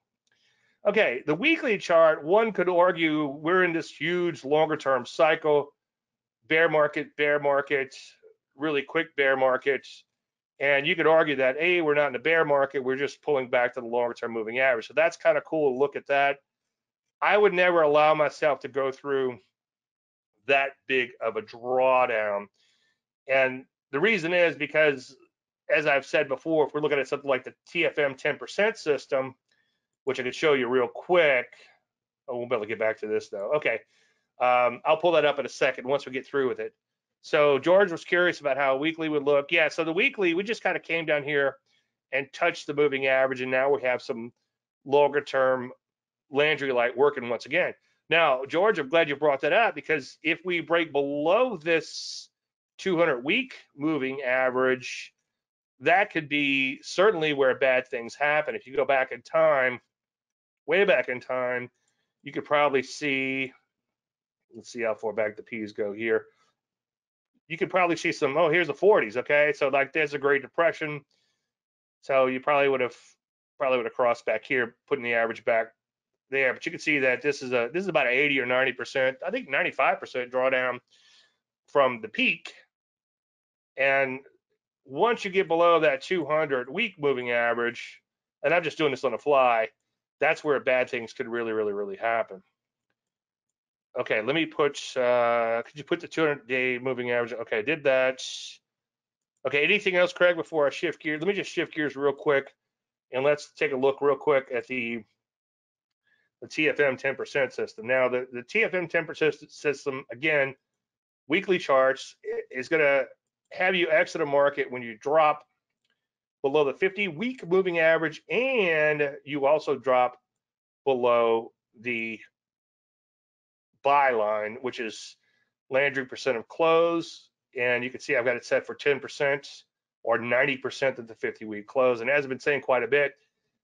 Okay, the weekly chart, one could argue we're in this huge longer term cycle, bear market, bear market, really quick bear market. And you could argue that, hey, we're not in a bear market, we're just pulling back to the longer term moving average. So that's kind of cool to look at that. I would never allow myself to go through that big of a drawdown. And the reason is because, as I've said before, if we're looking at something like the T F M ten percent system, which I could show you real quick. Oh, we'll be able to get back to this though. Okay, um, I'll pull that up in a second once we get through with it. So George was curious about how weekly would look. Yeah, so the weekly, we just kind of came down here and touched the moving average, and now we have some longer-term Landry Light working once again. Now, George, I'm glad you brought that up, because if we break below this two hundred week moving average, that could be certainly where bad things happen. If you go back in time, way back in time, you could probably see, let's see how far back the P's go here. You could probably see some, oh, here's the forties, okay? So like there's a Great Depression. So you probably would have probably would have crossed back here, putting the average back there. But you can see that this is a this is about an eighty or ninety percent, I think ninety-five percent drawdown from the peak. And once you get below that two hundred week moving average, and I'm just doing this on the fly, that's where bad things could really, really, really happen. Okay, let me put, uh, could you put the two hundred day moving average? Okay, I did that. Okay, anything else, Craig, before I shift gears? Let me just shift gears real quick, and let's take a look real quick at the, the T F M ten percent system. Now, the, the T F M ten percent system, again, weekly charts, is gonna have you exit a market when you drop below the fifty week moving average, and you also drop below the buy line, which is Landry percent of close, and you can see I've got it set for ten percent or ninety percent of the fifty week close. And as I've been saying quite a bit,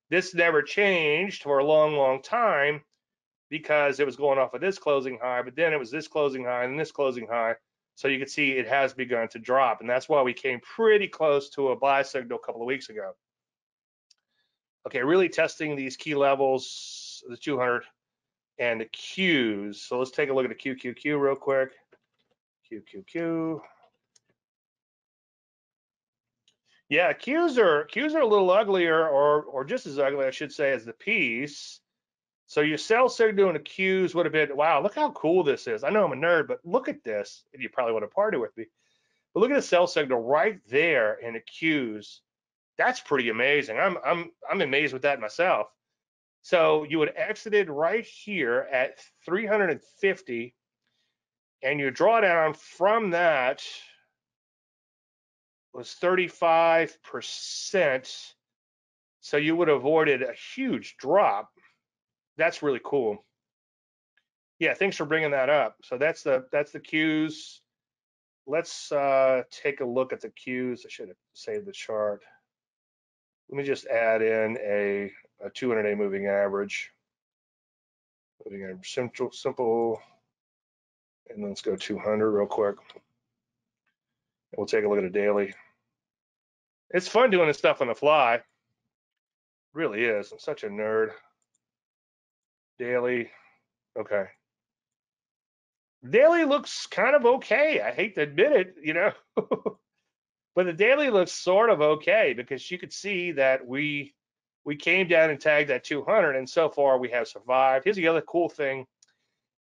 this never changed for a long, long time, because it was going off of this closing high, but then it was this closing high and this closing high. So you can see it has begun to drop. And that's why we came pretty close to a buy signal a couple of weeks ago. Okay, really testing these key levels, the two hundred and the Qs. So let's take a look at the Q Q Q real quick. Q Q Q. Yeah, Qs are Qs are a little uglier, or or just as ugly, I should say, as the Ps. So your sell signal and the Qs would have been, wow, look how cool this is. I know I'm a nerd, but look at this. And you probably want to party with me. But look at the sell signal right there in the Qs. That's pretty amazing. I'm I'm I'm amazed with that myself. So you would exited right here at three hundred fifty, and your drawdown from that was thirty-five percent. So you would have avoided a huge drop. That's really cool. Yeah, thanks for bringing that up. So that's the that's the Qs. Let's uh, take a look at the Qs. I should have saved the chart. Let me just add in a, a two hundred day moving average. Moving average, simple, simple, and let's go two hundred real quick. We'll take a look at a daily. It's fun doing this stuff on the fly. It really is. I'm such a nerd. Daily. Okay. Daily looks kind of okay. I hate to admit it, you know. But the daily looks sort of okay because you could see that we we came down and tagged that two hundred, and so far we have survived. Here's the other cool thing.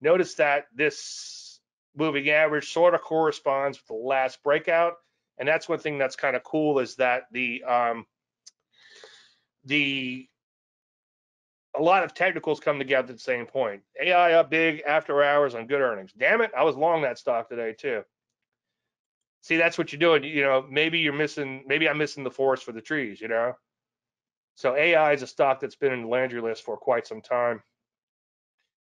Notice that this moving average sort of corresponds with the last breakout, and that's one thing that's kind of cool, is that the um, the a lot of technicals come together at the same point. A I up big after hours on good earnings. Damn it, I was long that stock today too. See, that's what you're doing. You know, maybe you're missing, maybe I'm missing the forest for the trees, you know? So A I is a stock that's been in the Landry list for quite some time.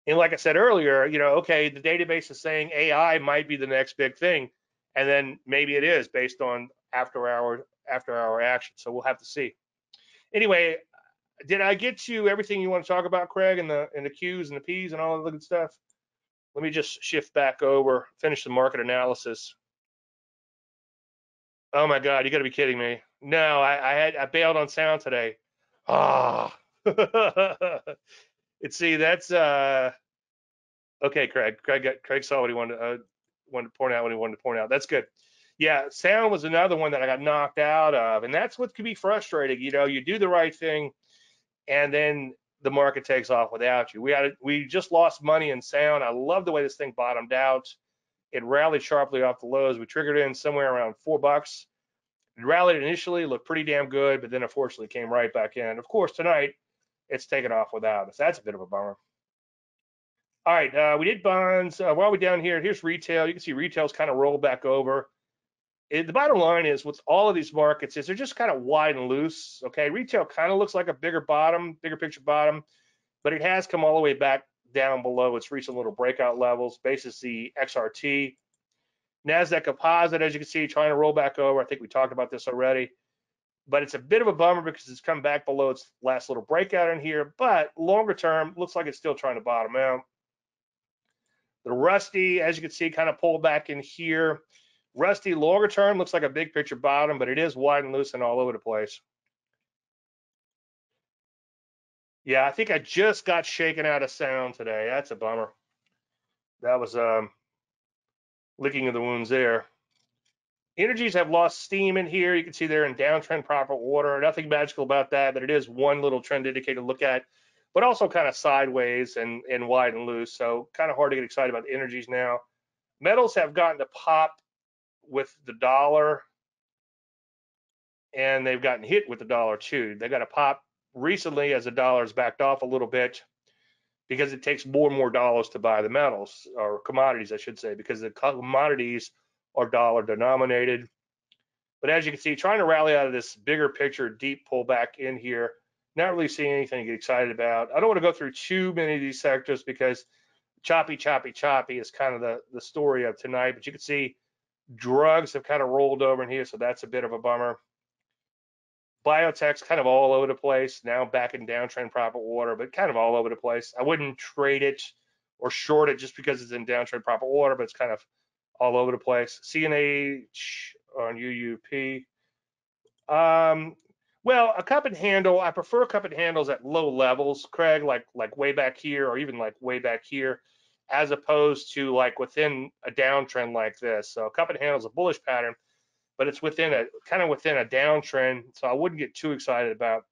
And like I said earlier, you know, okay, the database is saying A I might be the next big thing. And then maybe it is based on after hour, after hour action. So we'll have to see. Anyway, did I get you everything you want to talk about, Craig, and the, and the Qs and the Ps and all that good stuff? Let me just shift back over, finish the market analysis. Oh my God, you gotta be kidding me. No, I, I had I bailed on sound today. Ah. Oh. It's see, that's uh okay, Craig. Craig got, Craig saw what he wanted to uh, wanted to point out, what he wanted to point out. That's good. Yeah, sound was another one that I got knocked out of, and that's what could be frustrating. You know, you do the right thing and then the market takes off without you. We had we just lost money in sound. I love the way this thing bottomed out. It rallied sharply off the lows. We triggered in somewhere around four bucks. It rallied initially, looked pretty damn good, but then unfortunately came right back in. Of course, tonight it's taken off without us. That's a bit of a bummer. All right, uh, we did bonds. Uh, while we're down here, here's retail. You can see retail's kind of rolled back over. It, the bottom line is with all of these markets is they're just kind of wide and loose. Okay, retail kind of looks like a bigger bottom, bigger picture bottom, but it has come all the way back down below its recent little breakout levels, basis the X R T. Nasdaq composite, as you can see, trying to roll back over. I think we talked about this already, but it's a bit of a bummer because it's come back below its last little breakout in here, but longer term, looks like it's still trying to bottom out. The Rusty, as you can see, kind of pulled back in here. Rusty, longer term, looks like a big picture bottom, but it is wide and loose and all over the place. Yeah, I think I just got shaken out of sound today. That's a bummer. That was um, licking of the wounds there. Energies have lost steam in here. You can see they're in downtrend proper order. Nothing magical about that, but it is one little trend indicator to look at, but also kind of sideways and, and wide and loose. So kind of hard to get excited about the energies now. Metals have gotten to pop with the dollar, and they've gotten hit with the dollar too. They got to pop recently as the dollar's backed off a little bit because it takes more and more dollars to buy the metals or commodities, I should say, because the commodities are dollar denominated. But as you can see, trying to rally out of this bigger picture, deep pullback in here, not really seeing anything to get excited about. I don't want to go through too many of these sectors because choppy, choppy, choppy is kind of the, the story of tonight. But you can see drugs have kind of rolled over in here, so that's a bit of a bummer. biotech's kind of all over the place, now back in downtrend profit water, but kind of all over the place. I wouldn't trade it or short it just because it's in downtrend profit water, but it's kind of all over the place. C N H on U U P. Um, well, a cup and handle, I prefer cup and handles at low levels, Craig, like like way back here or even like way back here, as opposed to like within a downtrend like this. So a cup and handle is a bullish pattern, but it's within a kind of within a downtrend. So I wouldn't get too excited about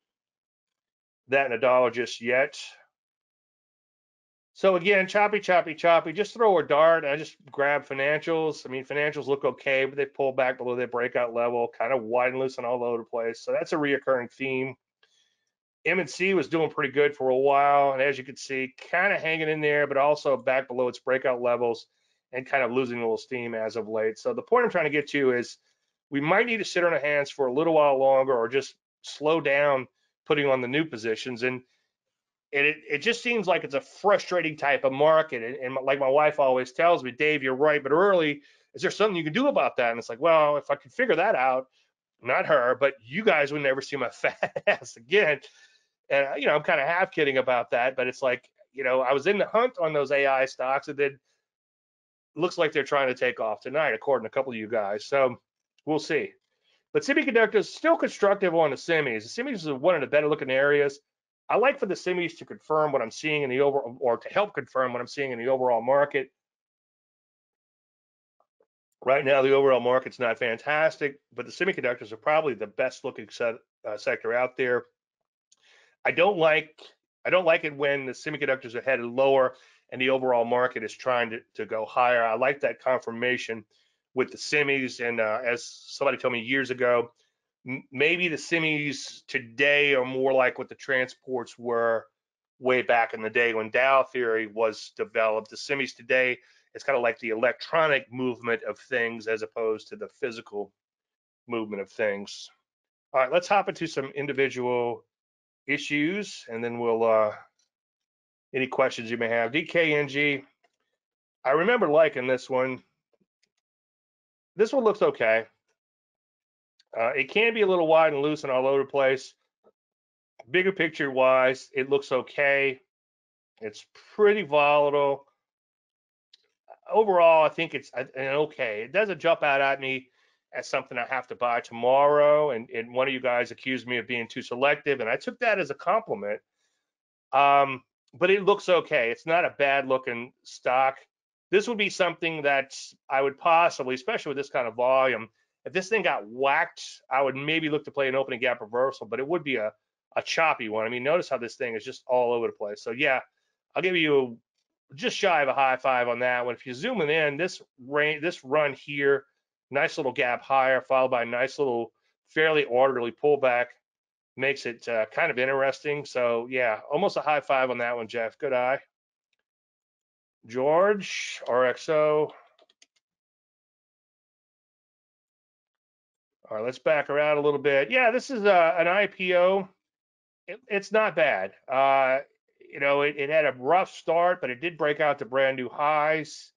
that in a dollar just yet. So again, choppy, choppy, choppy, just throw a dart. I just grab financials. I mean, financials look okay, but they pull back below their breakout level, kind of wide and loose and all over the place. So that's a reoccurring theme. M and C was doing pretty good for a while. And as you can see, kind of hanging in there, but also back below its breakout levels and kind of losing a little steam as of late. So the point I'm trying to get to is we might need to sit on our hands for a little while longer or just slow down putting on the new positions. And And it, it just seems like it's a frustrating type of market. And, and like my wife always tells me, Dave, you're right, but early, is there something you can do about that? And it's like, well, if I could figure that out, not her, but you guys would never see my fat ass again. And, you know, I'm kind of half kidding about that, but it's like, you know, I was in the hunt on those A I stocks and then looks like they're trying to take off tonight, according to a couple of you guys. So we'll see. But semiconductors, still constructive on the semis. The semis is one of the better looking areas. I like for the semis to confirm what I'm seeing in the over, or to help confirm what I'm seeing in the overall market. Right now, the overall market's not fantastic, but the semiconductors are probably the best looking set, uh, sector out there. I don't like I don't like it when the semiconductors are headed lower and the overall market is trying to, to go higher. I like that confirmation with the semis, and uh, as somebody told me years ago, maybe the semis today are more like what the transports were way back in the day when Dow theory was developed. The semis today, it's kind of like the electronic movement of things as opposed to the physical movement of things. All right, let's hop into some individual issues, and then we'll, uh, any questions you may have. D K N G, I remember liking this one. This one looks okay. Uh, it can be a little wide and loose and all over the place. Bigger picture wise, it looks okay. It's pretty volatile. Overall, I think it's an okay. It doesn't jump out at me as something I have to buy tomorrow. And, and one of you guys accused me of being too selective, and I took that as a compliment. Um, but it looks okay. It's not a bad looking stock. This would be something that I would possibly, especially with this kind of volume, if this thing got whacked, I would maybe look to play an opening gap reversal, but it would be a, a choppy one. I mean, notice how this thing is just all over the place. So yeah, I'll give you a, just shy of a high five on that one. If you zoom in, this range, this run here, nice little gap higher, followed by a nice little fairly orderly pullback, makes it uh, kind of interesting. So yeah, almost a high five on that one, Jeff. Good eye. George, R X O. All right, let's back her out a little bit. Yeah, this is a, an I P O. It, it's not bad. Uh, you know, it, it had a rough start, but it did break out to brand new highs.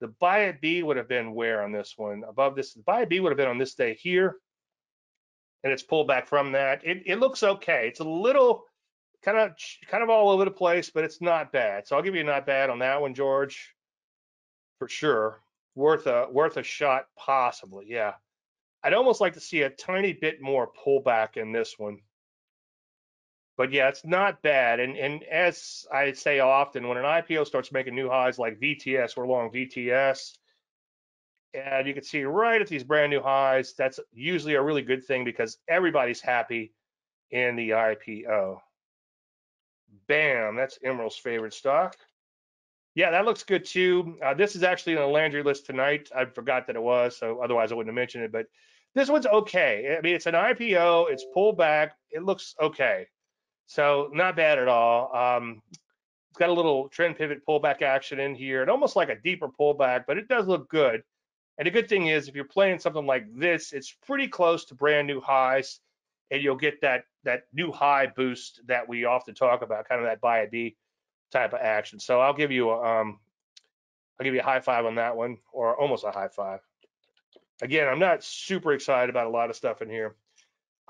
The buy at B would have been where on this one? Above this, the buy at B would have been on this day here. And it's pulled back from that. It, it looks okay. It's a little kind of kind of all over the place, but it's not bad. So I'll give you not bad on that one, George, for sure. Worth a worth a shot, possibly. Yeah. I'd almost like to see a tiny bit more pullback in this one. But yeah, it's not bad. And, and as I say often, when an I P O starts making new highs like V T S, we're long V T S, and you can see right at these brand new highs, that's usually a really good thing because everybody's happy in the I P O. Bam, that's Emerald's favorite stock. Yeah, that looks good too. Uh, this is actually on the Landry list tonight. I forgot that it was, so otherwise I wouldn't have mentioned it. But this one's okay. I mean, it's an I P O. It's pulled back. It looks okay. So not bad at all. Um, it's got a little trend pivot pullback action in here. It's almost like a deeper pullback, but it does look good. And the good thing is if you're playing something like this, it's pretty close to brand new highs, and you'll get that, that new high boost that we often talk about, kind of that buy at B type of action. So I'll give you a, um, I'll give you a high five on that one, or almost a high five. Again, I'm not super excited about a lot of stuff in here.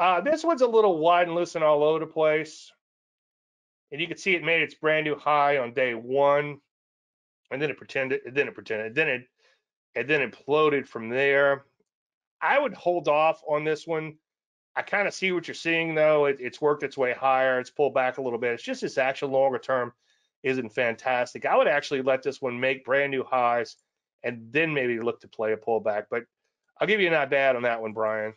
Uh, this one's a little wide and loose and all over the place. And you can see it made its brand new high on day one. And then it pretended, and then it pretended, and then it, and then it imploded from there. I would hold off on this one. I kind of see what you're seeing though. It, it's worked its way higher. It's pulled back a little bit. It's just this action longer term isn't fantastic. I would actually let this one make brand new highs and then maybe look to play a pullback. But I'll give you not bad on that one, Brian.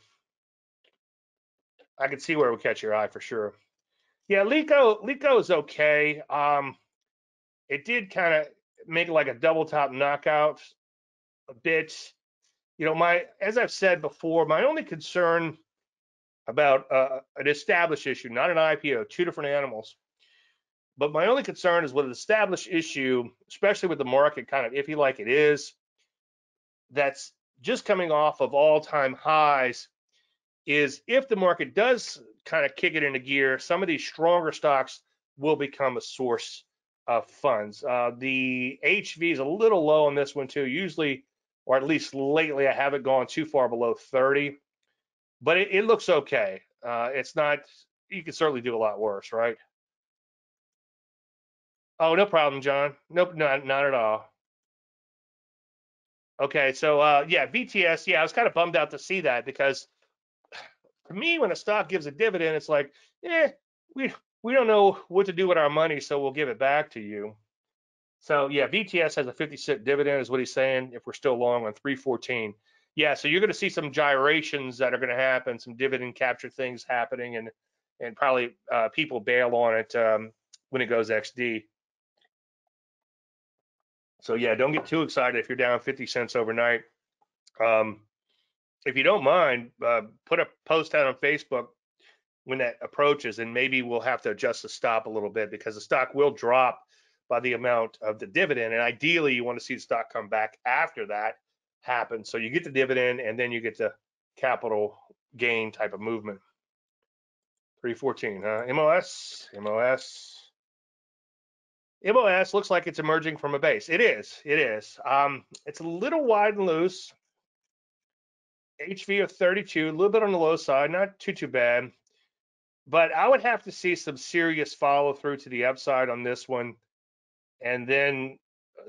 I can see where it would catch your eye for sure. Yeah, Lico, Lico is okay. Um, it did kind of make like a double top knockout a bit. You know, my, as I've said before, my only concern about uh, an established issue, not an I P O, two different animals. But my only concern is with an established issue, especially with the market kind of iffy like it is, that's just coming off of all-time highs, is if the market does kind of kick it into gear, some of these stronger stocks will become a source of funds. Uh, the H V is a little low on this one too, usually, or at least lately, I haven't gone too far below thirty, but it, it looks okay. Uh, it's not, you can certainly do a lot worse, right? Oh, no problem, John. Nope, not, not at all. Okay, so uh, yeah, V T S, yeah, I was kind of bummed out to see that because for me, when a stock gives a dividend, it's like, eh, we we don't know what to do with our money, so we'll give it back to you. So yeah, V T S has a fifty cent dividend is what he's saying, if we're still long on three fourteen. Yeah, so you're gonna see some gyrations that are gonna happen, some dividend capture things happening, and and probably uh, people bail on it um, when it goes X D. So yeah, don't get too excited if you're down fifty cents overnight. Um, if you don't mind, uh, put a post out on Facebook when that approaches, and maybe we'll have to adjust the stop a little bit because the stock will drop by the amount of the dividend. And ideally, you want to see the stock come back after that happens. So you get the dividend and then you get the capital gain type of movement. three fourteen, huh? M O S, M O S. M O S looks like it's emerging from a base. It is, it is. Um, it's a little wide and loose. H V of thirty-two, a little bit on the low side, not too, too bad. But I would have to see some serious follow through to the upside on this one and then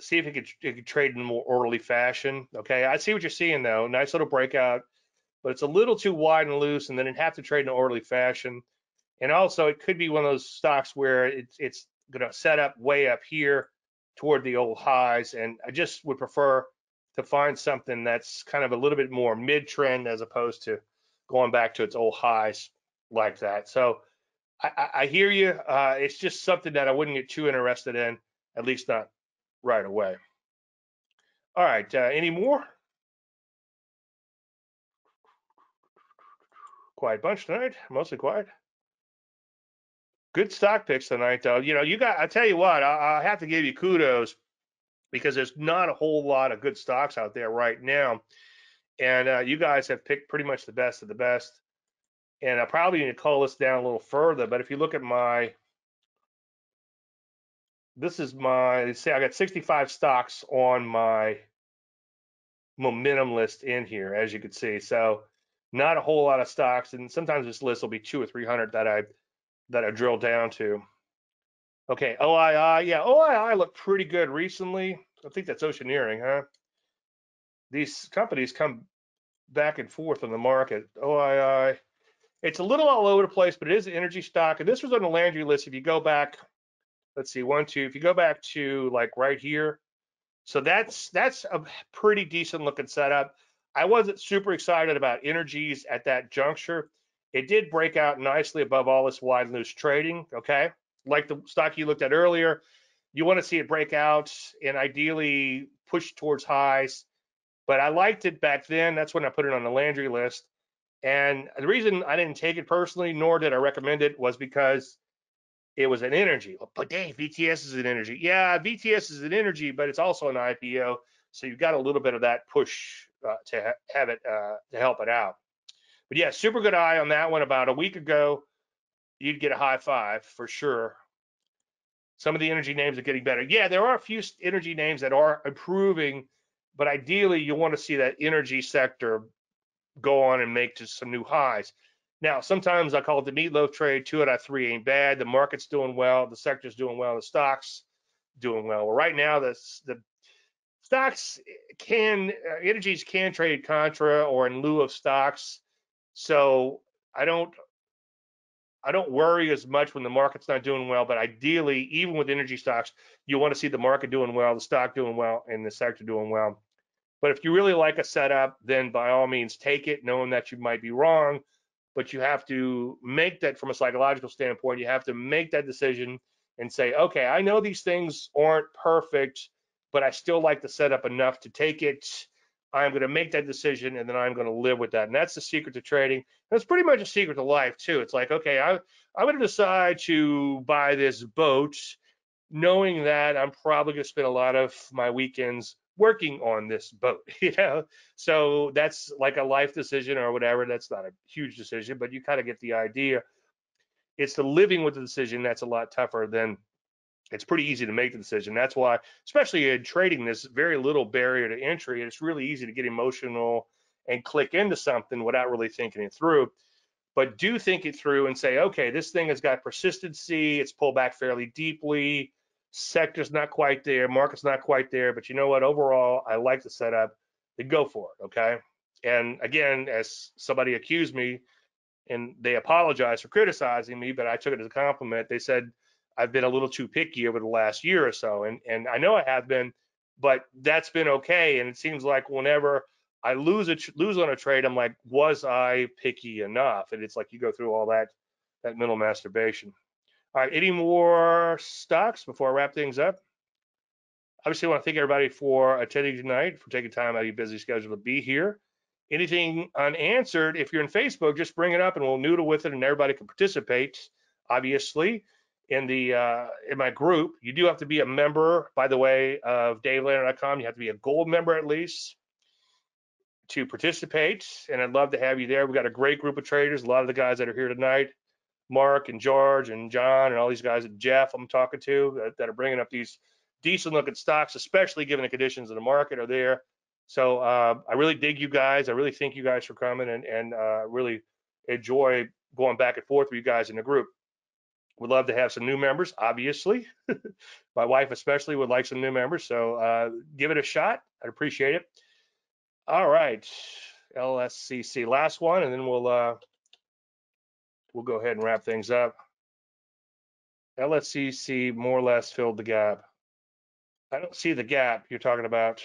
see if it could, it could trade in a more orderly fashion. Okay, I see what you're seeing though. Nice little breakout, but it's a little too wide and loose and then it'd have to trade in an orderly fashion. And also it could be one of those stocks where it's, it's gonna set up way up here toward the old highs. And I just would prefer to find something that's kind of a little bit more mid-trend as opposed to going back to its old highs like that. So I, I hear you. Uh, it's just something that I wouldn't get too interested in, at least not right away. All right, uh, any more? Quiet bunch tonight, mostly quiet. Good stock picks tonight, though. You know, you got, I tell you what, I, I have to give you kudos because there's not a whole lot of good stocks out there right now. And uh, you guys have picked pretty much the best of the best. And I probably need to call this down a little further, but if you look at my, this is my, say I got sixty-five stocks on my momentum list in here, as you can see. So not a whole lot of stocks. And sometimes this list will be two or three hundred that I, that I drilled down to. Okay, O I I, yeah, O I I looked pretty good recently. I think that's Oceaneering, huh? These companies come back and forth on the market. O I I, it's a little all over the place, but it is an energy stock. And this was on the Landry list. If you go back, let's see, one, two, if you go back to like right here. So that's, that's a pretty decent looking setup. I wasn't super excited about energies at that juncture. It did break out nicely above all this wide and loose trading, okay? Like the stock you looked at earlier, you want to see it break out and ideally push towards highs. But I liked it back then. That's when I put it on the Landry list. And the reason I didn't take it personally, nor did I recommend it, was because it was an energy. But Dave, V T S is an energy. Yeah, V T S is an energy, but it's also an I P O. So you've got a little bit of that push uh, to ha have it uh, to help it out. But yeah, super good eye on that one. About a week ago, you'd get a high five for sure. Some of the energy names are getting better. Yeah, there are a few energy names that are improving, but ideally you want to see that energy sector go on and make just some new highs. Now, sometimes I call it the meatloaf trade. Two out of three ain't bad. The market's doing well. The sector's doing well. The stock's doing well. Well, right now, the, the stocks can, uh, energies can trade contra or in lieu of stocks. So I don't, I don't worry as much when the market's not doing well, but ideally, even with energy stocks, you want to see the market doing well, the stock doing well, and the sector doing well. But if you really like a setup, then by all means, take it, knowing that you might be wrong, but you have to make that from a psychological standpoint. You have to make that decision and say, okay, I know these things aren't perfect, but I still like the setup enough to take it. I'm going to make that decision, and then I'm going to live with that. And that's the secret to trading. That's pretty much a secret to life too. It's like, okay, I, I'm going to decide to buy this boat, knowing that I'm probably going to spend a lot of my weekends working on this boat, you know? So that's like a life decision or whatever. That's not a huge decision, but you kind of get the idea. It's the living with the decision that's a lot tougher than it's pretty easy to make the decision. That's why, especially in trading, there's very little barrier to entry. It's really easy to get emotional and click into something without really thinking it through. But do think it through and say, okay, this thing has got persistency. It's pulled back fairly deeply. Sector's not quite there. Market's not quite there. But you know what? Overall, I like the setup. Then go for it, okay? And again, as somebody accused me, and they apologized for criticizing me, but I took it as a compliment. They said, I've been a little too picky over the last year or so. And, and I know I have been, but that's been okay. And it seems like whenever I lose a lose on a trade, I'm like, was I picky enough? And it's like, you go through all that, that mental masturbation. All right, any more stocks before I wrap things up? Obviously, I want to thank everybody for attending tonight, for taking time out of your busy schedule to be here. Anything unanswered, if you're in Facebook, just bring it up and we'll noodle with it and everybody can participate, obviously. In the uh, in my group, you do have to be a member, by the way, of Dave Landry dot com. You have to be a gold member at least to participate, and I'd love to have you there. We've got a great group of traders. A lot of the guys that are here tonight, Mark and George and John and all these guys, and Jeff I'm talking to, that, that are bringing up these decent-looking stocks, especially given the conditions of the market, are there. So uh, I really dig you guys. I really thank you guys for coming, and, and uh, really enjoy going back and forth with you guys in the group. Would love to have some new members, obviously. My wife especially would like some new members, so uh, give it a shot. I'd appreciate it. All right, L S C C, last one, and then we'll uh, we'll go ahead and wrap things up. L S C C more or less filled the gap. I don't see the gap you're talking about.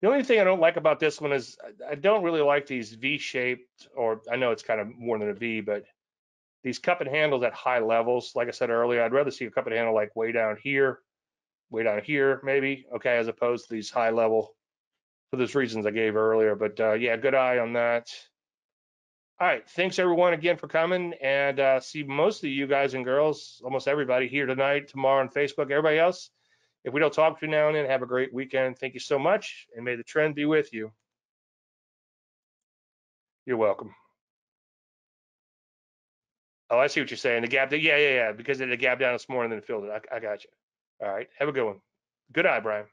The only thing I don't like about this one is I don't really like these V-shaped, or I know it's kind of more than a V, but these cup and handles at high levels, like I said earlier, I'd rather see a cup and handle like way down here, way down here, maybe, okay, as opposed to these high level, for those reasons I gave earlier. But uh, yeah, good eye on that. All right, thanks everyone again for coming, and uh, see most of you guys and girls, almost everybody here tonight, tomorrow on Facebook. Everybody else, if we don't talk to you now and then, have a great weekend. Thank you so much, and may the trend be with you. You're welcome. Oh, I see what you're saying. The gap, yeah, yeah, yeah, because it had a gap down this morning and then it filled it. I, I got you. All right, have a good one. Good eye, Brian.